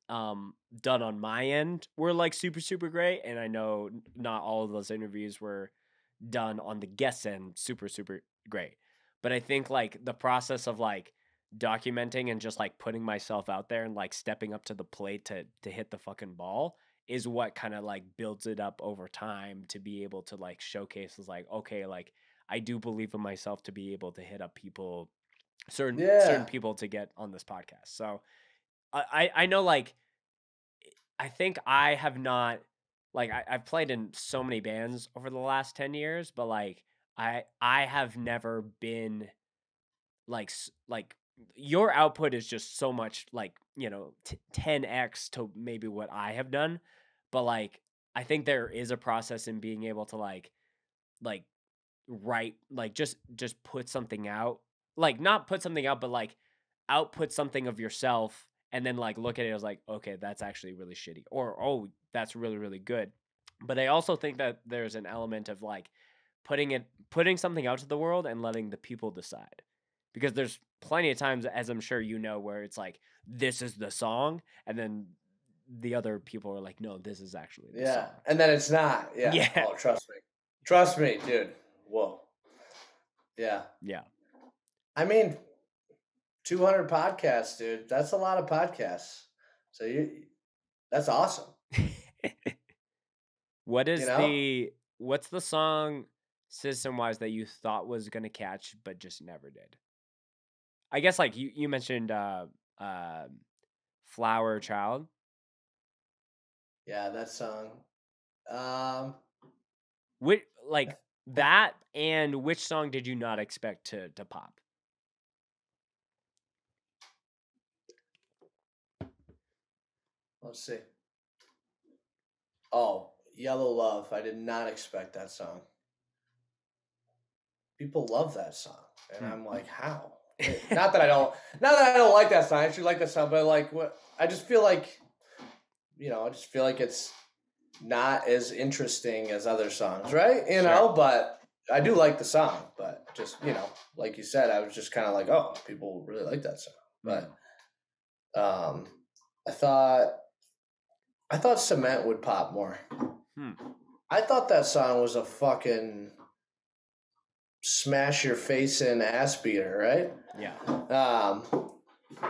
um, done on my end were like super, super great. And I know not all of those interviews were done on the guest end super, super great. But I think like the process of like documenting and just like putting myself out there and like stepping up to the plate to to hit the fucking ball is what kind of like builds it up over time to be able to like showcase is like, okay, like I do believe in myself to be able to hit up people certain yeah. certain people to get on this podcast. So I, I know like I think I have not like I, I've played in so many bands over the last ten years, but like I I have never been like like your output is just so much like, you know, t- ten X to maybe what I have done. But like I think there is a process in being able to like like write like just just put something out. Like not put something out, but like output something of yourself and then like look at it as like, okay, that's actually really shitty, or, oh, that's really, really good. But I also think that there's an element of like putting it, putting something out to the world and letting the people decide, because there's plenty of times, as I'm sure you know, where it's like, this is the song. And then the other people are like, no, this is actually the yeah. song. And then it's not. Yeah. yeah. Oh, trust me. Trust me, dude. Whoa. Yeah. Yeah. I mean, two hundred podcasts, dude. That's a lot of podcasts. So you, that's awesome. What is you know? the what's the song system-wise that you thought was gonna catch but just never did? I guess like you you mentioned uh, uh, Flower Child. Yeah, that song. Um, which like that, and which song did you not expect to to pop? Let's see. Oh, Yellow Love. I did not expect that song. People love that song. And I'm like, how? Not that I don't not that I don't like that song. I actually like that song, but like what I just feel like you know, I just feel like it's not as interesting as other songs, right? You sure. know, but I do like the song, but just, you know, like you said, I was just kinda like, oh, people really like that song. But um I thought I thought Cement would pop more. Hmm. I thought that song was a fucking smash your face in ass beater, right? Yeah. Um,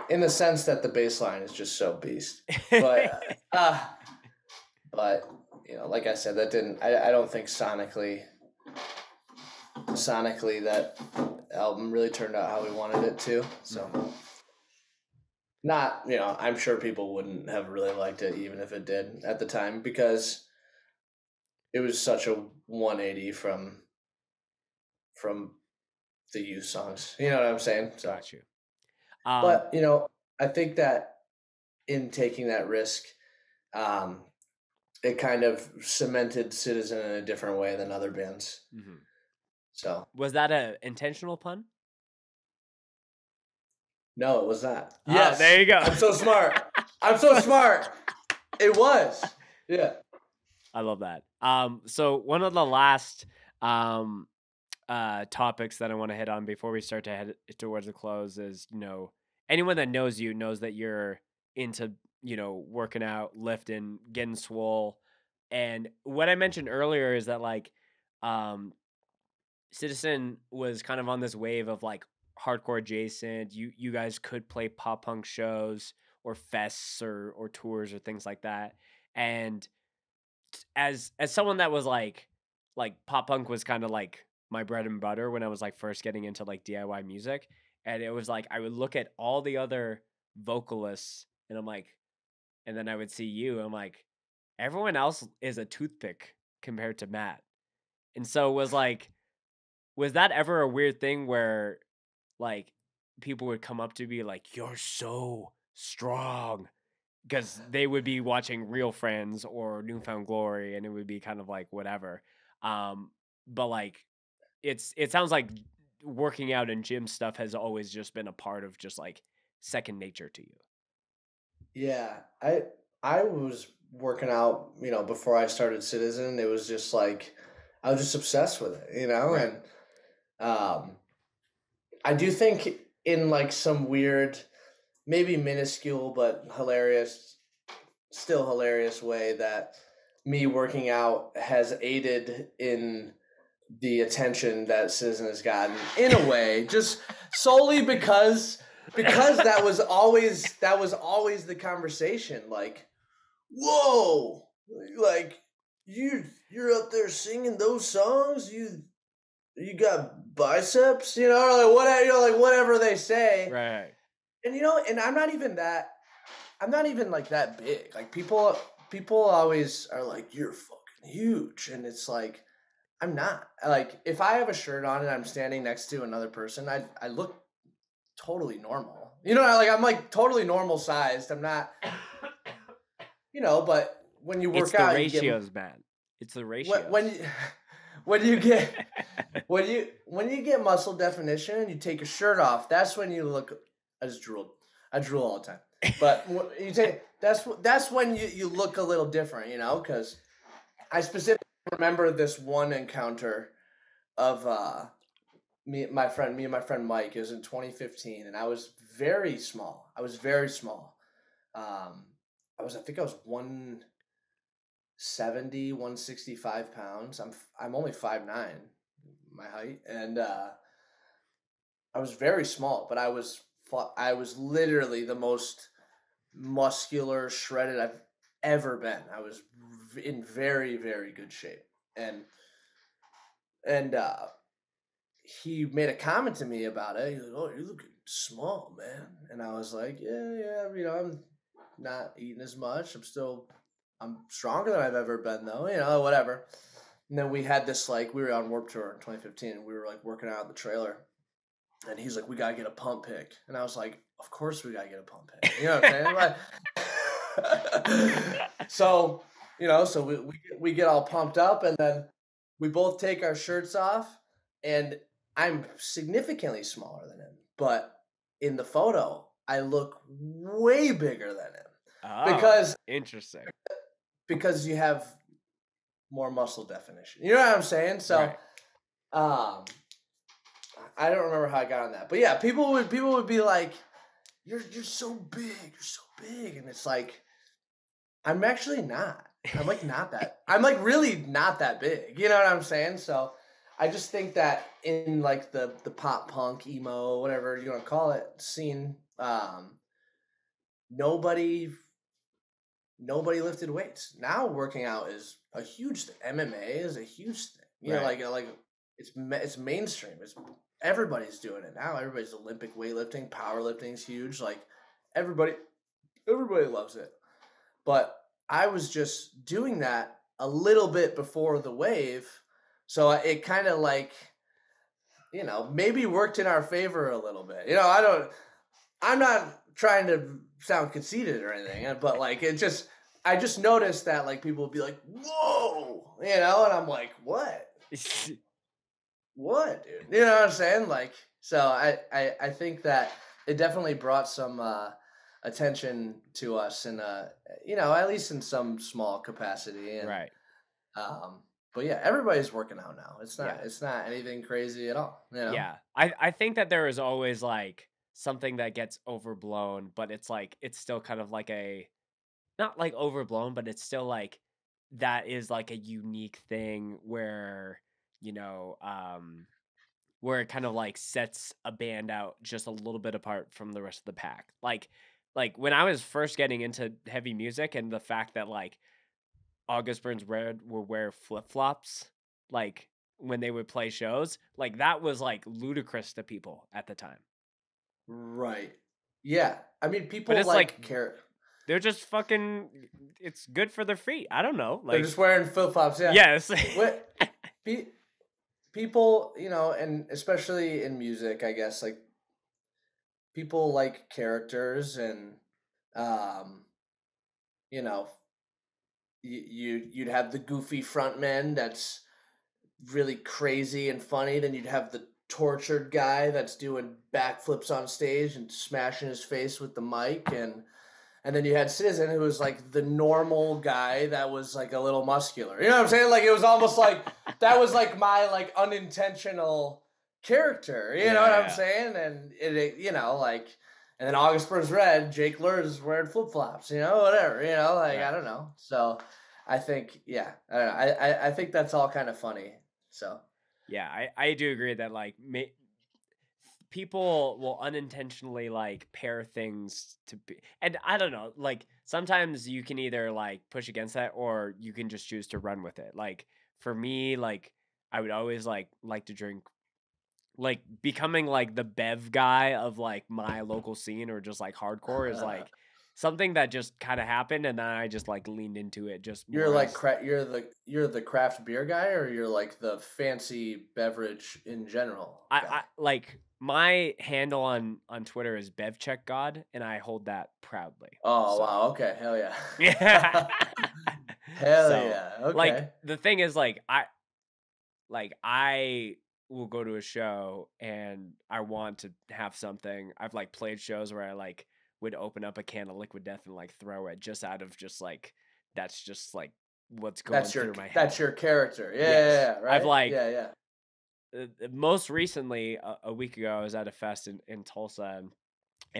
in the sense that the bass line is just so beast. But, uh, but you know, like I said, that didn't. I, I don't think sonically, sonically that album really turned out how we wanted it to. So. Not, you know, I'm sure people wouldn't have really liked it even if it did at the time, because it was such a one eighty from from the Youth songs. You know what I'm saying? So, got you. Um, but, you know, I think that in taking that risk, um, it kind of cemented Citizen in a different way than other bands. Mm-hmm. So was that a intentional pun? No, it was not. Yes, oh, there you go. I'm so smart. I'm so smart. It was. Yeah. I love that. Um, so one of the last um, uh, topics that I want to hit on before we start to head towards the close is, you know, anyone that knows you knows that you're into, you know, working out, lifting, getting swole. And what I mentioned earlier is that, like, um, Citizen was kind of on this wave of, like, hardcore adjacent. You you guys could play pop punk shows or fests or or tours or things like that. And as as someone that was like like pop punk was kind of like my bread and butter when I was like first getting into like D I Y music, and it was like I would look at all the other vocalists and I'm like, and then I would see you, I'm like, everyone else is a toothpick compared to Matt. And so it was like, was that ever a weird thing where like people would come up to me like, you're so strong, because they would be watching Real Friends or Newfound Glory, and it would be kind of like whatever. Um, but like, it's it sounds like working out and gym stuff has always just been a part of just like second nature to you. Yeah, I I was working out, you know, before I started Citizen. It was just like I was just obsessed with it, you know, right. and um. I do think in like some weird, maybe minuscule, but hilarious, still hilarious way that me working out has aided in the attention that Citizen has gotten in a way, just solely because, because that was always, that was always the conversation. Like, whoa, like you, you're up there singing those songs. You, you got biceps, you know, like whatever, you know, like whatever they say. Right. And you know, and I'm not even that, I'm not even like that big. Like people, people always are like, you're fucking huge. And it's like, I'm not. Like if I have a shirt on and I'm standing next to another person, I, I look totally normal. You know, like I'm like totally normal sized. I'm not, you know, but when you work it's out, it's the ratios, you get, man. It's the ratios. When, when you, When you get when you when you get muscle definition and you take your shirt off, that's when you look. I just drooled. I drool all the time. But you take that's that's when you, you look a little different, you know, because I specifically remember this one encounter of uh me my friend me and my friend Mike. It was in twenty fifteen, and I was very small. I was very small. Um, I was I think I was one. seventy, one sixty-five pounds. I'm I'm only five nine, my height, and uh, I was very small, but I was I was literally the most muscular, shredded I've ever been. I was in very, very good shape, and and uh, he made a comment to me about it. He was like, "Oh, you're looking small, man," and I was like, "Yeah, yeah, you know, I'm not eating as much. I'm still." I'm stronger than I've ever been, though, you know, whatever. And then we had this, like, we were on Warped Tour in twenty fifteen, and we were, like, working out in the trailer. And he's like, we got to get a pump pick. And I was like, of course we got to get a pump pick. You know what I'm saying? So, you know, so we, we, we get all pumped up, and then we both take our shirts off, and I'm significantly smaller than him. But in the photo, I look way bigger than him. Oh, because interesting. Because you have more muscle definition. You know what I'm saying? So, right. um, I don't remember how I got on that, but yeah, people would people would be like, "You're you're so big, you're so big," and it's like, I'm actually not. I'm like not that. I'm like really not that big. You know what I'm saying? So, I just think that in like the the pop punk emo whatever you want to call it scene, um, nobody. Nobody lifted weights. Now working out is a huge thing. M M A is a huge thing. You right. know, like like it's it's mainstream. It's everybody's doing it now. Everybody's Olympic weightlifting, powerlifting's huge. Like everybody, everybody loves it. But I was just doing that a little bit before the wave. So it kind of like, you know, maybe worked in our favor a little bit. You know, I don't, I'm not trying to sound conceited or anything, but like, it just, I just noticed that like people would be like, whoa, you know? And I'm like, what? What, dude? You know what I'm saying? Like, so I, I, I think that it definitely brought some uh, attention to us in a, you know, at least in some small capacity. And, right. Um, But yeah, everybody's working out now. It's not, yeah. it's not anything crazy at all. You know? Yeah. I, I think that there is always like something that gets overblown, but it's like, it's still kind of like a, not like overblown, but it's still like, that is like a unique thing where, you know, um, where it kind of like sets a band out just a little bit apart from the rest of the pack. Like, like when I was first getting into heavy music and the fact that like, August Burns Red would wear flip-flops like when they would play shows, like that was like ludicrous to people at the time. Right. Yeah. I mean, people like, like care. They're just fucking, it's good for their feet. I don't know. Like, they're just wearing flip-flops. Yeah. Yes. People, you know, and especially in music, I guess, like people like characters and, um, you know, You you'd have the goofy frontman that's really crazy and funny, then you'd have the tortured guy that's doing backflips on stage and smashing his face with the mic, and and then you had Citizen, who was like the normal guy that was like a little muscular. You know what I'm saying? Like it was almost like that was like my like unintentional character. You yeah. know what I'm saying? And it, it you know like. And then August Burns Red, Jake Lurz is wearing flip-flops, you know, whatever, you know, like, yeah. I don't know. So I think, yeah, I don't know. I, I, I think that's all kind of funny. So, yeah, I, I do agree that, like, ma people will unintentionally, like, pair things to be. And I don't know, like, sometimes you can either, like, push against that or you can just choose to run with it. Like, for me, like, I would always, like, like to drink like becoming like the bev guy of like my local scene or just like hardcore is like something that just kind of happened. And then I just like leaned into it. Just you're like, cra you're the, you're the craft beer guy or you're like the fancy beverage in general. I, I like my handle on, on Twitter is BevCheck God. And I hold that proudly. Oh, so. Wow. Okay. Hell yeah. Yeah. Hell so, yeah. Okay. Like the thing is like, I, like I, we'll go to a show and I want to have something. I've like played shows where I like would open up a can of Liquid Death and like throw it just out of just like, that's just like what's going that's through your, my head. That's your character. Yeah. Yes. Yeah, yeah, right? I've like, yeah, yeah. Uh, most recently a, a week ago, I was at a fest in, in Tulsa and,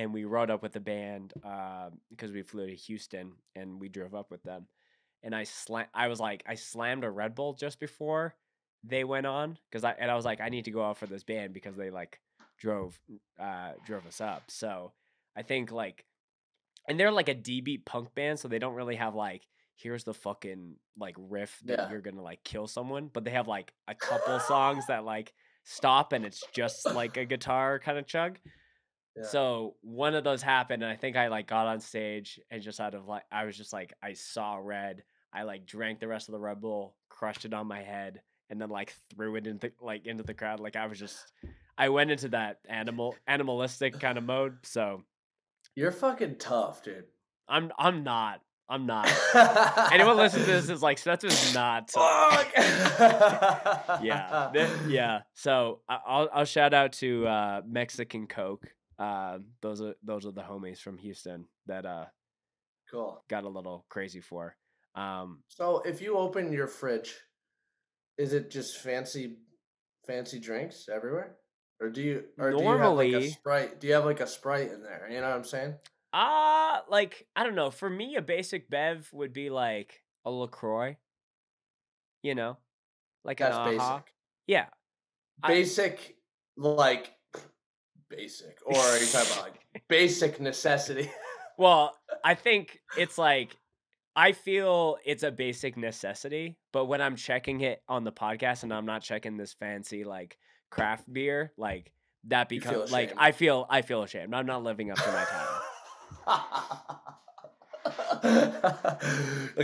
and we rode up with the band uh, because we flew to Houston and we drove up with them. And I slam, I was like, I slammed a Red Bull just before they went on because I and I was like I need to go out for this band because they like drove uh drove us up. So I think like and they're like a D-beat punk band, so they don't really have like here's the fucking like riff that yeah. you're gonna like kill someone, but they have like a couple songs that like stop and it's just like a guitar kind of chug. Yeah. So one of those happened and I think I like got on stage and just out of like I was just like I saw red, I like drank the rest of the Red Bull, crushed it on my head. And then like threw it into like into the crowd. Like I was just, I went into that animal animalistic kind of mode. So you're fucking tough, dude. I'm I'm not. I'm not. Anyone listening to this is like Seth is not. Fuck. yeah, yeah. So I'll I'll shout out to uh, Mexican Coke. Uh, those are those are the homies from Houston that uh, cool got a little crazy for. Um, so if you open your fridge. Is it just fancy, fancy drinks everywhere, or do you or normally do you have like a Sprite? Do you have like a Sprite in there? You know what I'm saying? Ah, uh, like I don't know. For me, a basic bev would be like a LaCroix. You know, like that's an uh-huh. basic. Yeah, basic I, like basic, or are you talking about like basic necessity? Well, I think it's like. I feel it's a basic necessity, but when I'm checking it on the podcast and I'm not checking this fancy like craft beer, like that becomes like I feel I feel ashamed. I'm not living up to my title. Like,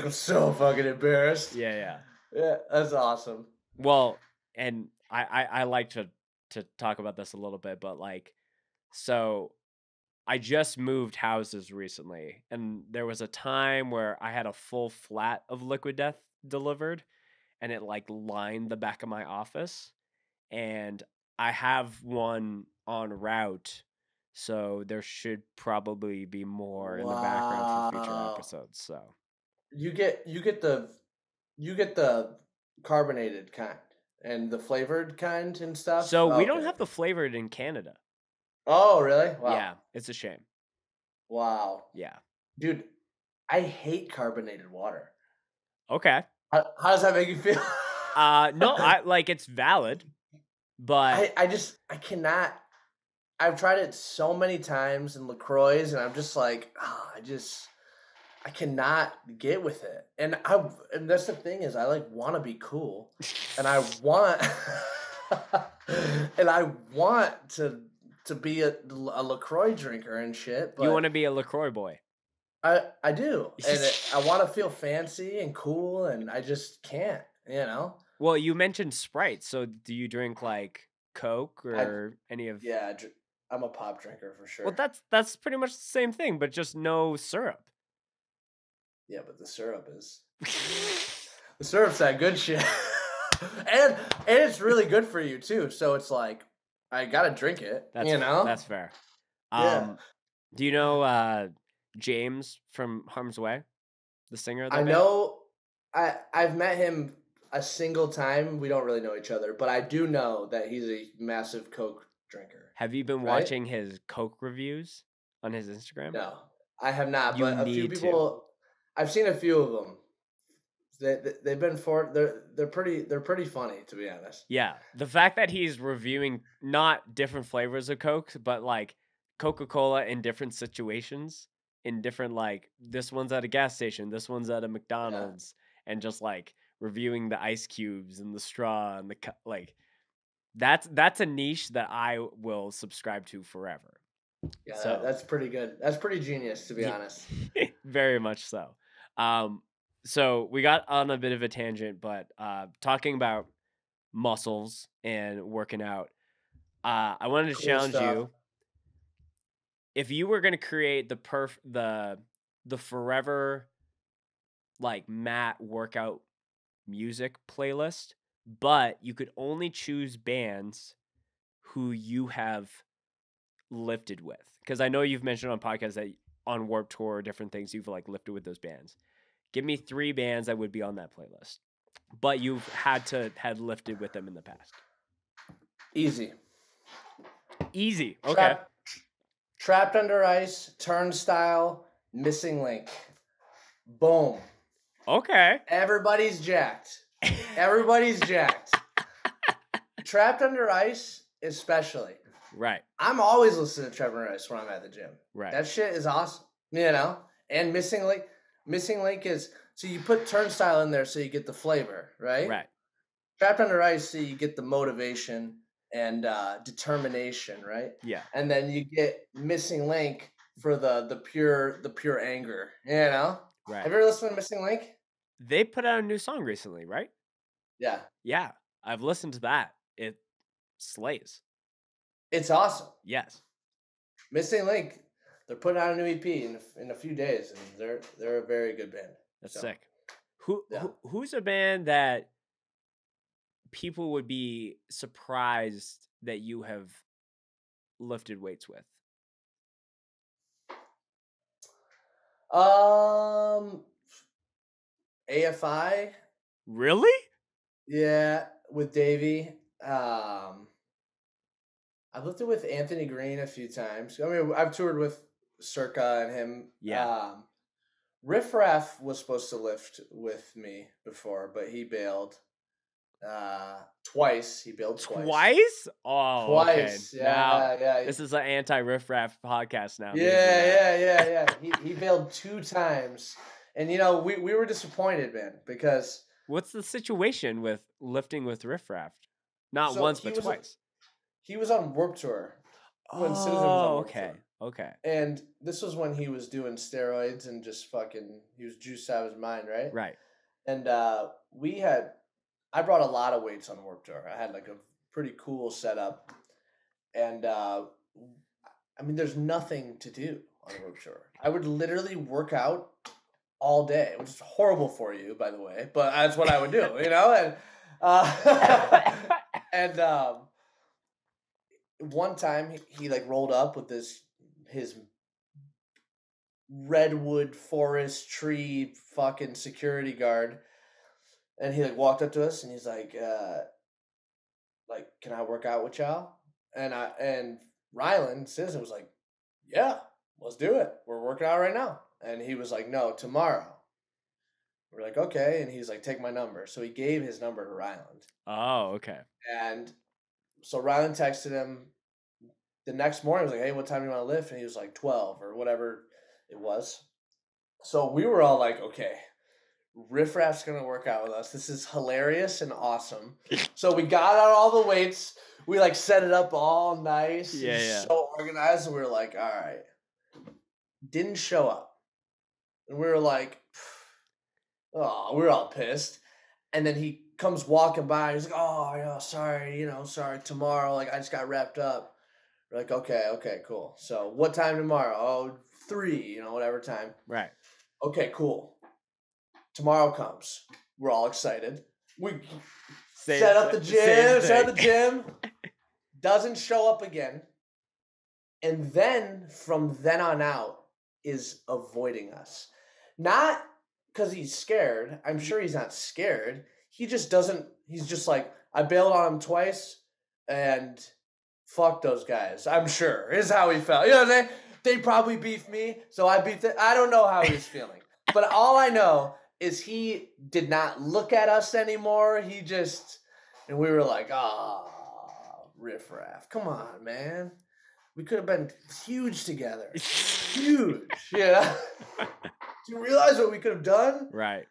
I'm so fucking embarrassed. Yeah, yeah. Yeah, that's awesome. Well, and I, I, I like to, to talk about this a little bit, but like, so I just moved houses recently, and there was a time where I had a full flat of Liquid Death delivered, and it like lined the back of my office, and I have one on route, so there should probably be more in wow. the background for future episodes. So you get you get the you get the carbonated kind and the flavored kind and stuff. So oh, we don't okay. have the flavored in Canada. Oh, really? Wow. Yeah, it's a shame. Wow. Yeah, dude, I hate carbonated water. Okay. How, how does that make you feel? uh, no, I like it's valid, but I, I just I cannot. I've tried it so many times in LaCroix's, and I'm just like, oh, I just, I cannot get with it. And I, and that's the thing is, I like want to be cool, and I want, and I want to to be a, a LaCroix drinker and shit. But you want to be a LaCroix boy. I I do, and it, I want to feel fancy and cool, and I just can't, you know. Well, you mentioned Sprite, so do you drink like Coke or I, any of? Yeah. I dr- I'm a pop drinker for sure. Well, that's that's pretty much the same thing, but just no syrup. Yeah, but the syrup is the syrup's that good shit, and and it's really good for you too. So it's like I gotta drink it. That's you fair. know, that's fair. Um, yeah. Do you know uh, James from Harm's Way, the singer? Of the I band? know. I I've met him a single time. We don't really know each other, but I do know that he's a massive Coke drinker. Have you been right? watching his Coke reviews on his Instagram? No, I have not. You but a few people, to. I've seen a few of them. They, they they've been for they're they're pretty they're pretty funny, to be honest. Yeah, the fact that he's reviewing not different flavors of Coke, but like Coca-Cola in different situations, in different like this one's at a gas station, this one's at a McDonald's, yeah. and just like reviewing the ice cubes and the straw and the cu- like. That's that's a niche that I will subscribe to forever. Yeah, so, that's pretty good. That's pretty genius, to be yeah, honest. Very much so. Um, so we got on a bit of a tangent, but uh, talking about muscles and working out, uh, I wanted to cool challenge stuff. you. If you were going to create the perf the the forever like mat workout music playlist, but you could only choose bands who you have lifted with. Because I know you've mentioned on podcasts that on Warped Tour, different things you've like lifted with those bands. Give me three bands that would be on that playlist, but you've had to had lifted with them in the past. Easy. Easy. Okay. Trapped, Trapped Under Ice, Turnstile, Missing Link. Boom. Okay. Everybody's jacked. Everybody's jacked. Trapped Under Ice, especially. Right. I'm always listening to Trapped Under Ice when I'm at the gym. Right. That shit is awesome. You know? And Missing Link. Missing Link is, so you put Turnstile in there so you get the flavor, right? Right. Trapped Under Ice, so you get the motivation and uh, determination, right? Yeah. And then you get Missing Link for the the pure the pure anger, you know? Right. Have you ever listened to Missing Link? They put out a new song recently, right? Yeah. Yeah. I've listened to that. It slays. It's awesome. Yes. Missing Link, they're putting out a new E P in a, in a few days, and they're they're a very good band. That's so sick. Who, yeah. who who's a band that people would be surprised that you have lifted weights with? Um... A F I, really? Yeah, with Davey. Um, I've lifted with Anthony Green a few times. I mean, I've toured with Circa and him. Yeah. Um, Riff Raff was supposed to lift with me before, but he bailed. Uh, twice he bailed. Twice? Twice? Oh, twice. Okay. Yeah, now, yeah, yeah. This is an anti-Riff Raff podcast now. Yeah, yeah, yeah, yeah. he he bailed two times. And, you know, we, we were disappointed, man, because... What's the situation with lifting with Riff Raff? Not so once, but twice. A, he was on Warped Tour when oh, Citizen was on Warped okay. Tour. Okay. And this was when he was doing steroids and just fucking, he was juiced out of his mind, right? Right. And uh, we had, I brought a lot of weights on Warped Tour. I had like a pretty cool setup. And uh, I mean, there's nothing to do on Warped Tour. I would literally work out all day, which is horrible for you, by the way, but that's what I would do, you know? And, uh, and um, one time he, he like rolled up with this, his redwood forest tree fucking security guard, and he like walked up to us and he's like, uh, like, can I work out with y'all? And I, and Ryland Citizen was like, yeah, let's do it. We're working out right now. And he was like, no, tomorrow. We're like, okay. And he's like, take my number. So he gave his number to Ryland. Oh, okay. And so Ryland texted him the next morning. I was like, hey, what time do you want to lift? And he was like twelve or whatever it was. So we were all like, okay, Riff Raff's going to work out with us. This is hilarious and awesome. So we got out all the weights. We like set it up all nice. Yeah, yeah. So organized. And we were like, all right. Didn't show up. And we were like, oh, we were all pissed. And then he comes walking by. He's like, oh, yeah, sorry, you know, sorry, tomorrow. Like, I just got wrapped up. We're like, okay, okay, cool. So what time tomorrow? Oh, three, you know, whatever time. Right. Okay, cool. Tomorrow comes. We're all excited. We same, set up the gym, set up the gym. Doesn't show up again. And then from then on out is avoiding us. Not because he's scared. I'm sure he's not scared. He just doesn't. He's just like, I bailed on him twice and fuck those guys. I'm sure is how he felt. You know what I'm saying? They probably beefed me, so I beat them. I don't know how he's feeling. But all I know is he did not look at us anymore. He just, and we were like, ah, oh, Riff Raff. Come on, man. We could have been huge together. Huge. Yeah. Do you realize what we could have done? Right.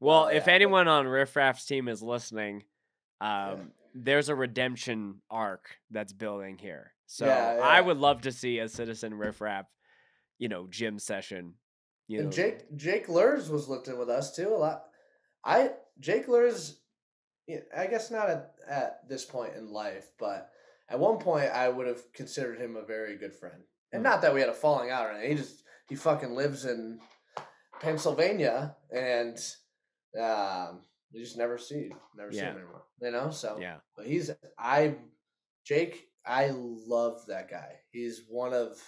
Well, oh, yeah. If anyone on Riff Raff's team is listening, um, yeah. there's a redemption arc that's building here. So yeah, yeah. I would love to see a Citizen Riff Raff, you know, gym session. You and know. Jake Jake Lurz was lifting with us too a lot. I Jake Lurz, I guess not at, at this point in life, but at one point, I would have considered him a very good friend. And not that we had a falling out or anything. He just, he fucking lives in Pennsylvania, and um, you just never see, never yeah. see him anymore. You know? So, yeah. But he's, I, Jake, I love that guy. He's one of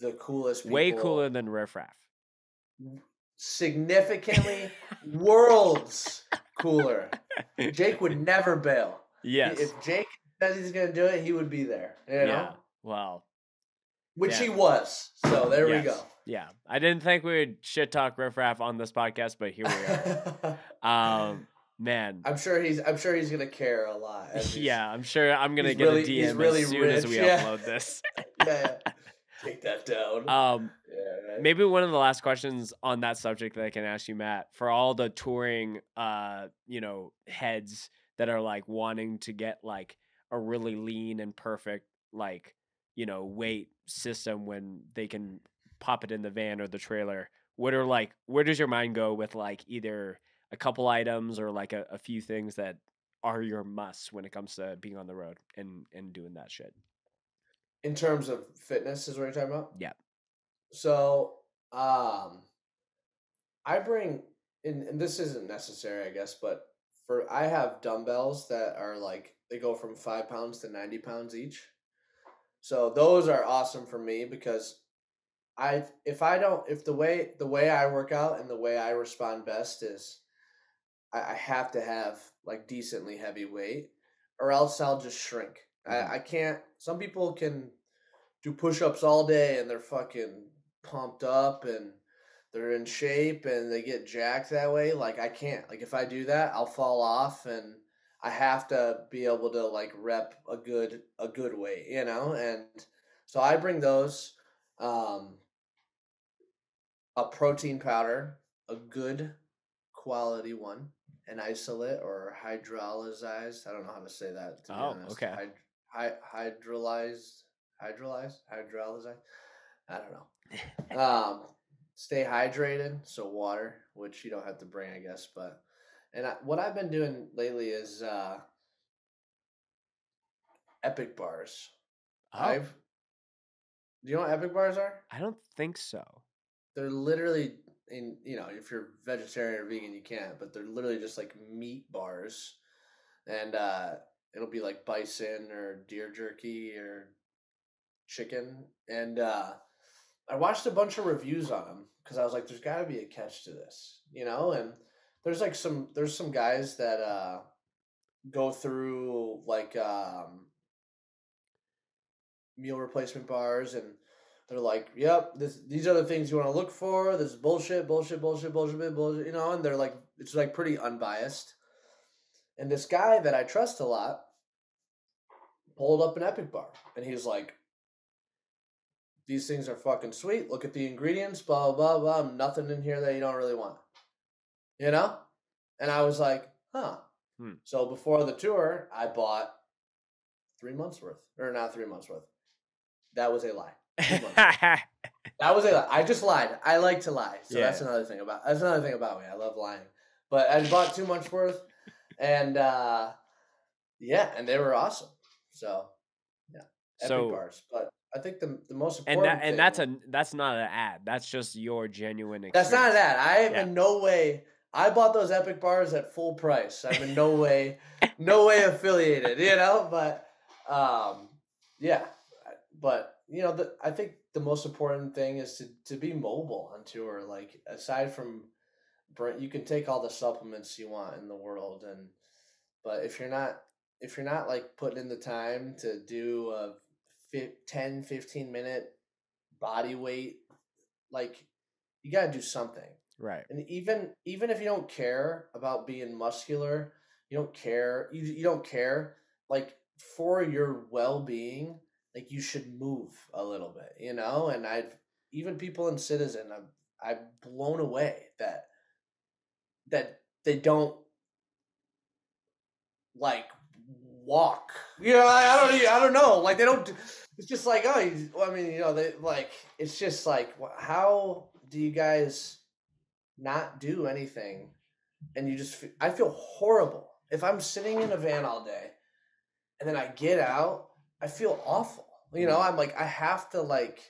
the coolest people. Way cooler than Riff Raff. Significantly worlds cooler. Jake would never bail. Yes. If Jake says he's gonna do it, he would be there, you know? Yeah, well, which yeah. he was, so there yes. we go. Yeah, I didn't think we would shit talk Riff Raff on this podcast, but here we are. um man, i'm sure he's i'm sure he's gonna care a lot. Yeah, i'm sure i'm gonna get really, a D M really as soon rich. As we yeah. upload this. Yeah, yeah, take that down. um yeah, right. Maybe one of the last questions on that subject that I can ask you, Matt, for all the touring uh you know heads that are like wanting to get like a really lean and perfect, like, you know, weight system when they can pop it in the van or the trailer. What are like, where does your mind go with like either a couple items or like a, a few things that are your musts when it comes to being on the road and, and doing that shit? In terms of fitness is what you're talking about? Yeah. So, um, I bring in, and this isn't necessary, I guess, but for, I have dumbbells that are like, they go from five pounds to ninety pounds each. So those are awesome for me because I, if I don't, if the way, the way I work out and the way I respond best is I, I have to have like decently heavy weight or else I'll just shrink. Mm-hmm. I, I can't, some people can do push-ups all day and they're fucking pumped up and they're in shape and they get jacked that way. Like I can't, like if I do that, I'll fall off and I have to be able to like rep a good, a good weight, you know? And so I bring those, um, a protein powder, a good quality one, an isolate or hydrolyzed. I don't know how to say that. To be oh, honest. okay. Hyd- hy- hydrolyzed, hydrolyze, hydrolyze. I don't know. Um, stay hydrated. So water, which you don't have to bring, I guess. But and I, what I've been doing lately is uh, Epic bars. Oh. I've. Do you know what Epic bars are? I don't think so. They're literally, in you know, if you're vegetarian or vegan, you can't. But they're literally just like meat bars, and uh, it'll be like bison or deer jerky or chicken. And uh, I watched a bunch of reviews on them because I was like, "There's got to be a catch to this," you know. And there's like some there's some guys that uh, go through like. Um, meal replacement bars, and they're like, yep, this, these are the things you want to look for. This is bullshit, bullshit, bullshit, bullshit, bullshit, you know, and they're like, it's like pretty unbiased. And this guy that I trust a lot pulled up an Epic bar, and he's like, these things are fucking sweet. Look at the ingredients, blah, blah, blah, blah. Nothing in here that you don't really want, you know? And I was like, huh. Hmm. So before the tour, I bought three months worth, or not three months worth. That was a lie. that was a lie. I just lied. I like to lie. So yeah. that's another thing about that's another thing about me. I love lying. But I bought two months worth, and uh, yeah, and they were awesome. So yeah, Epic so, bars. But I think the the most important and that, and thing, that's a that's not an ad. That's just your genuine experience. That's not an ad. I have yeah. in no way. I bought those Epic bars at full price. I'm in no way, no way affiliated. You know, but um, yeah. But, you know, the, I think the most important thing is to, to be mobile on tour. Like, aside from, you can take all the supplements you want in the world. and But if you're not, if you're not like, putting in the time to do a ten, fifteen-minute body weight, like, you got to do something. Right. And even even if you don't care about being muscular, you don't care, you, you don't care, like, for your well-being, like, you should move a little bit, you know? And I've, even people in Citizen, I'm, I'm blown away that, that they don't, like, walk. You know, I, I don't, I don't know. Like, they don't, it's just like, oh, you, I mean, you know, they, like, it's just like, how do you guys not do anything? And you just, I feel horrible. If I'm sitting in a van all day and then I get out, I feel awful. You know, I'm like, I have to like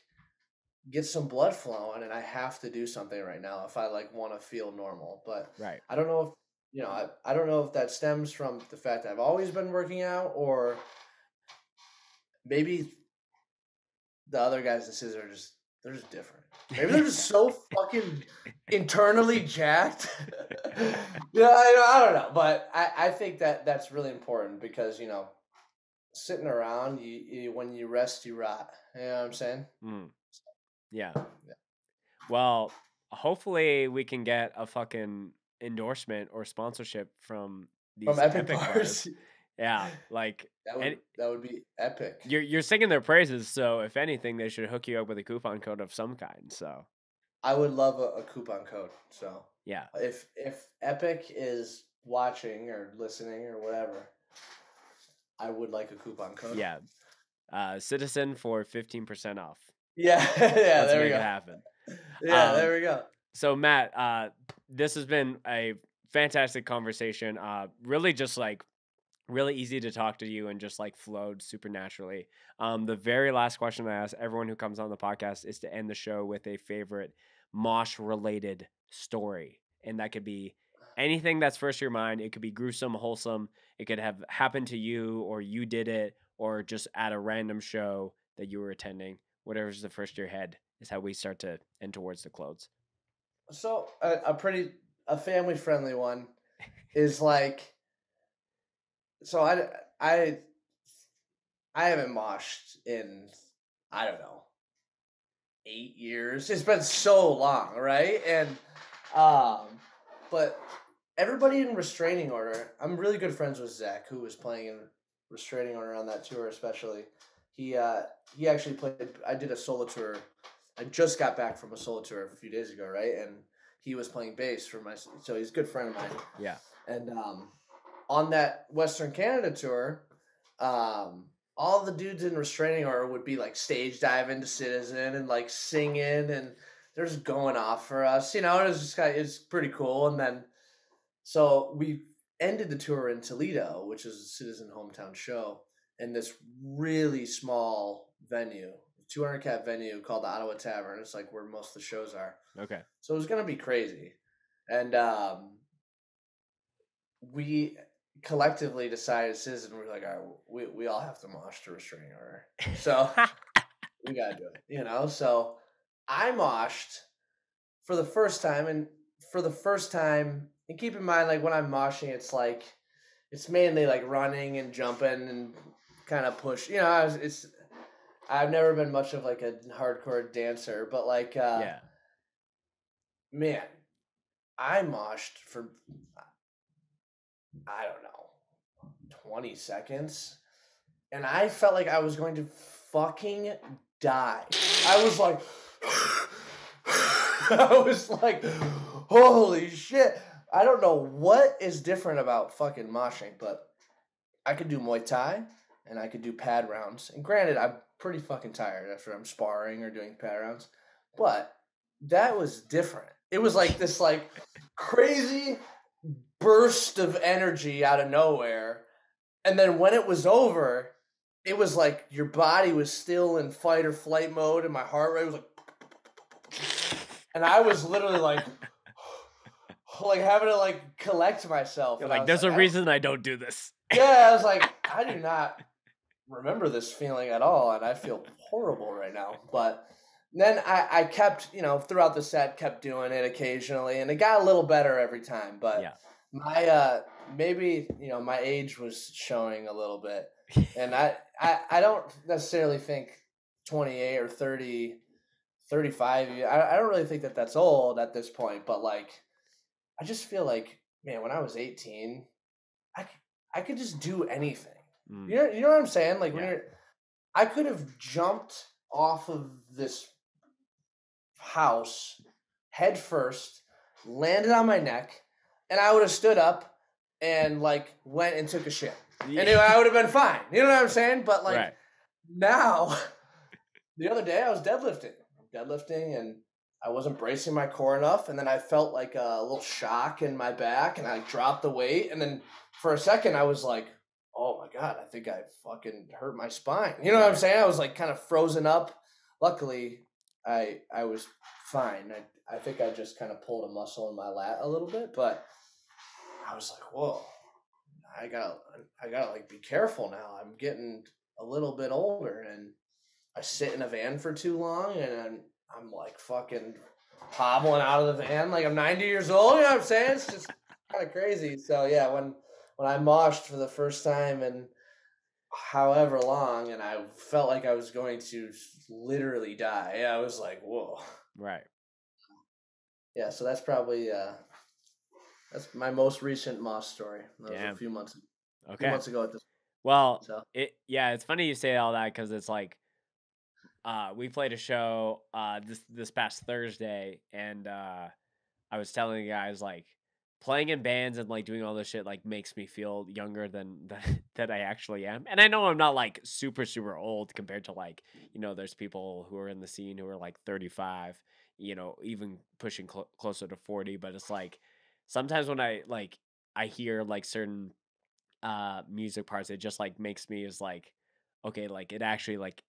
get some blood flowing, and I have to do something right now if I like want to feel normal. But right. I don't know if, you know, I, I don't know if that stems from the fact that I've always been working out, or maybe the other guys and sisters are just, they're just different. Maybe they're just so fucking internally jacked. yeah, you know, I, I don't know. But I, I think that that's really important because, you know, sitting around, you, you when you rest, you rot. You know what I'm saying? Mm. Yeah. yeah. Well, hopefully we can get a fucking endorsement or sponsorship from these from Epic, Epic bars. bars. Yeah, like that would, any, that would be epic. You're you're singing their praises, so if anything, they should hook you up with a coupon code of some kind. So I would love a, a coupon code. So yeah, if if Epic is watching or listening or whatever, I would like a coupon code. Yeah. Uh, Citizen for fifteen percent off. Yeah. yeah. Let's there we go. It happen. yeah. Um, there we go. So Matt, uh, this has been a fantastic conversation. Uh, really just like really easy to talk to you and just like flowed super naturally. Um, the very last question I ask everyone who comes on the podcast is to end the show with a favorite mosh related story. And that could be anything that's first to your mind. It could be gruesome, wholesome. It could have happened to you, or you did it, or just at a random show that you were attending. Whatever's the first to your head is how we start to end towards the close. So a, a pretty, a family friendly one is like, so I, I, I haven't moshed in, I don't know, eight years. It's been so long. Right. And, um, but everybody in Restraining Order, I'm really good friends with Zach, who was playing in Restraining Order on that tour especially. He uh, he actually played, I did a solo tour. I just got back from a solo tour a few days ago, right? And he was playing bass for my, so he's a good friend of mine. Yeah. And um, on that Western Canada tour, um, all the dudes in Restraining Order would be like stage diving to Citizen and like singing, and they're just going off for us, you know. It was just kind of, it's pretty cool. And then so we ended the tour in Toledo, which is a Citizen hometown show, in this really small venue, two hundred cap venue called the Ottawa Tavern. It's like where most of the shows are. Okay. So it was gonna be crazy, and um, we collectively decided, Citizen, we're like, all right, we we all have to mosh to Restraining Order, so we gotta do it, you know. So I moshed for the first time, and for the first time. And keep in mind, like, when I'm moshing, it's like, it's mainly like running and jumping and kind of push. You know, I was, it's, I've never been much of like a hardcore dancer, but like, uh, yeah. man, I moshed for, I don't know, twenty seconds. And I felt like I was going to fucking die. I was like, I was like, holy shit. I don't know what is different about fucking moshing, but I could do Muay Thai and I could do pad rounds. And granted, I'm pretty fucking tired after I'm sparring or doing pad rounds, but that was different. It was like this like crazy burst of energy out of nowhere. And then when it was over, it was like your body was still in fight or flight mode, and my heart rate was like, and I was literally like, like having to like collect myself. You're like, there's like, a reason I, I don't do this. Yeah, I was like, I do not remember this feeling at all, and I feel horrible right now. But then I, I kept, you know, throughout the set, kept doing it occasionally, and it got a little better every time. But yeah. my uh, maybe you know my age was showing a little bit, and I, I I don't necessarily think twenty-eight or thirty, thirty-five. I I don't really think that that's old at this point, but like. I just feel like, man, when I was eighteen, I, I could just do anything. Mm. You know, you know what I'm saying? Like, yeah. when you're, I could have jumped off of this house head first, landed on my neck, and I would have stood up and, like, went and took a shit. Yeah. And I would have been fine. You know what I'm saying? But, like, right. now, the other day I was deadlifting. Deadlifting and... I wasn't bracing my core enough, and then I felt like a little shock in my back, and I dropped the weight, and then for a second I was like, oh my God, I think I fucking hurt my spine. You know what I'm saying? I was like kind of frozen up. Luckily, I I was fine. I, I think I just kind of pulled a muscle in my lat a little bit, but I was like, whoa, I gotta, I gotta like be careful now. I'm getting a little bit older, and I sit in a van for too long, and I'm I'm like fucking hobbling out of the van like I'm ninety years old. You know what I'm saying? It's just kind of crazy. So yeah, when when I moshed for the first time in however long, and I felt like I was going to literally die, I was like, whoa. Right. Yeah. So that's probably uh, that's my most recent mosh story. That was a few months. Okay. A few months ago at this. Well, so. it yeah, it's funny you say all that because it's like. Uh, we played a show uh, this this past Thursday, and uh, I was telling the guys, like, playing in bands and, like, doing all this shit, like, makes me feel younger than than, than I actually am. And I know I'm not, like, super, super old compared to, like, you know, there's people who are in the scene who are, like, thirty-five, you know, even pushing cl- closer to forty. But it's, like, sometimes when I, like, I hear, like, certain uh, music parts, it just, like, makes me is, like, okay, like, it actually, like,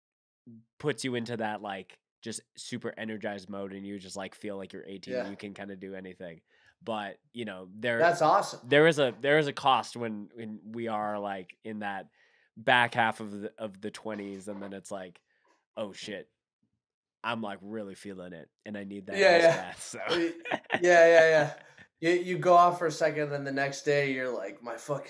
puts you into that like just super energized mode, and you just like feel like you're eighteen. Yeah. And you can kind of do anything, but you know there that's awesome. There is a there is a cost when when we are like in that back half of the of the twenties, and then it's like, oh shit, I'm like really feeling it, and I need that. Yeah, yeah. That, so. yeah, yeah, yeah. You you go off for a second, and then the next day you're like, my fuck.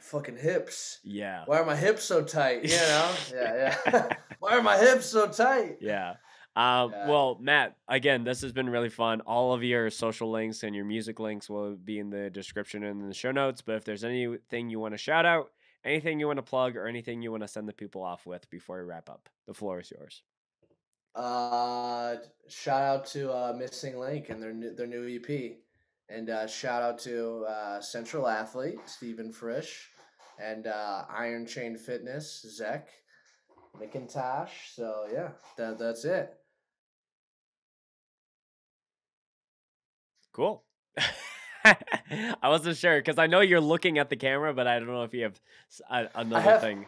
Fucking hips. Yeah. Why are my hips so tight? You know? Yeah, yeah. Why are my hips so tight? Yeah. Um, yeah. Well, Matt, again, this has been really fun. All of your social links and your music links will be in the description and in the show notes. But if there's anything you want to shout out, anything you want to plug, or anything you want to send the people off with before we wrap up, the floor is yours. Uh, shout out to uh, Missing Link and their new, their new E P. And uh, shout out to uh, Central Athlete, Stephen Frisch, and uh, Iron Chain Fitness, Zek, McIntosh. So yeah, that that's it. Cool. I wasn't sure because I know you're looking at the camera, but I don't know if you have a, another I have, thing.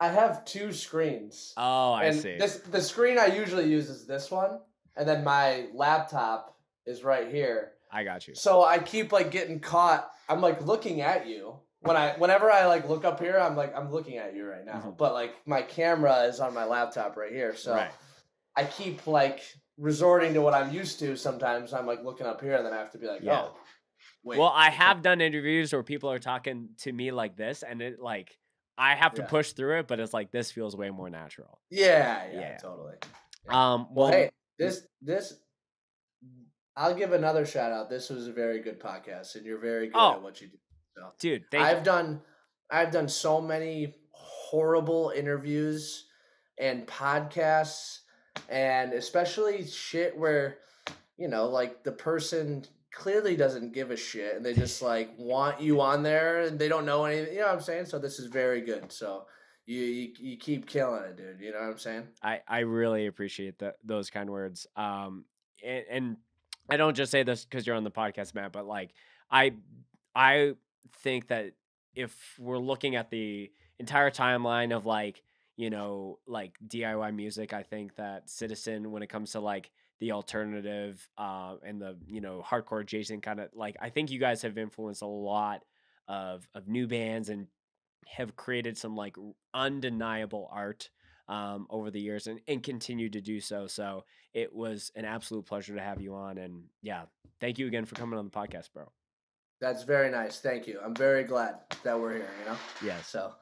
I have two screens. Oh, I and see. This the screen I usually use is this one, and then my laptop is right here. I got you. So I keep like getting caught. I'm like looking at you when I whenever I like look up here. I'm like I'm looking at you right now, mm-hmm. but like my camera is on my laptop right here. So right. I keep like resorting to what I'm used to. Sometimes I'm like looking up here, and then I have to be like, yeah. oh. Wait. Well, I have done interviews where people are talking to me like this, and it like I have to yeah. push through it, but it's like this feels way more natural. Yeah, yeah, yeah. totally. Yeah. Um, well, well, hey, this this I'll give another shout out. This was a very good podcast, and you're very good oh, at what you do. So, dude, thank I've you. done I've done so many horrible interviews and podcasts, and especially shit where you know, like the person clearly doesn't give a shit and they just like want you on there and they don't know anything, you know what I'm saying? So this is very good. So you you, you keep killing it, dude, you know what I'm saying? I, I really appreciate that, those kind words. Um, and, and I don't just say this because you're on the podcast, Matt, but like I I think that if we're looking at the entire timeline of like, you know, like D I Y music, I think that Citizen, when it comes to like the alternative uh, and the, you know, hardcore adjacent kind of like, I think you guys have influenced a lot of, of new bands and have created some like undeniable art um, over the years and, and continue to do so. So it was an absolute pleasure to have you on. And yeah, thank you again for coming on the podcast, bro. That's very nice. Thank you. I'm very glad that we're here, you know? Yeah. So.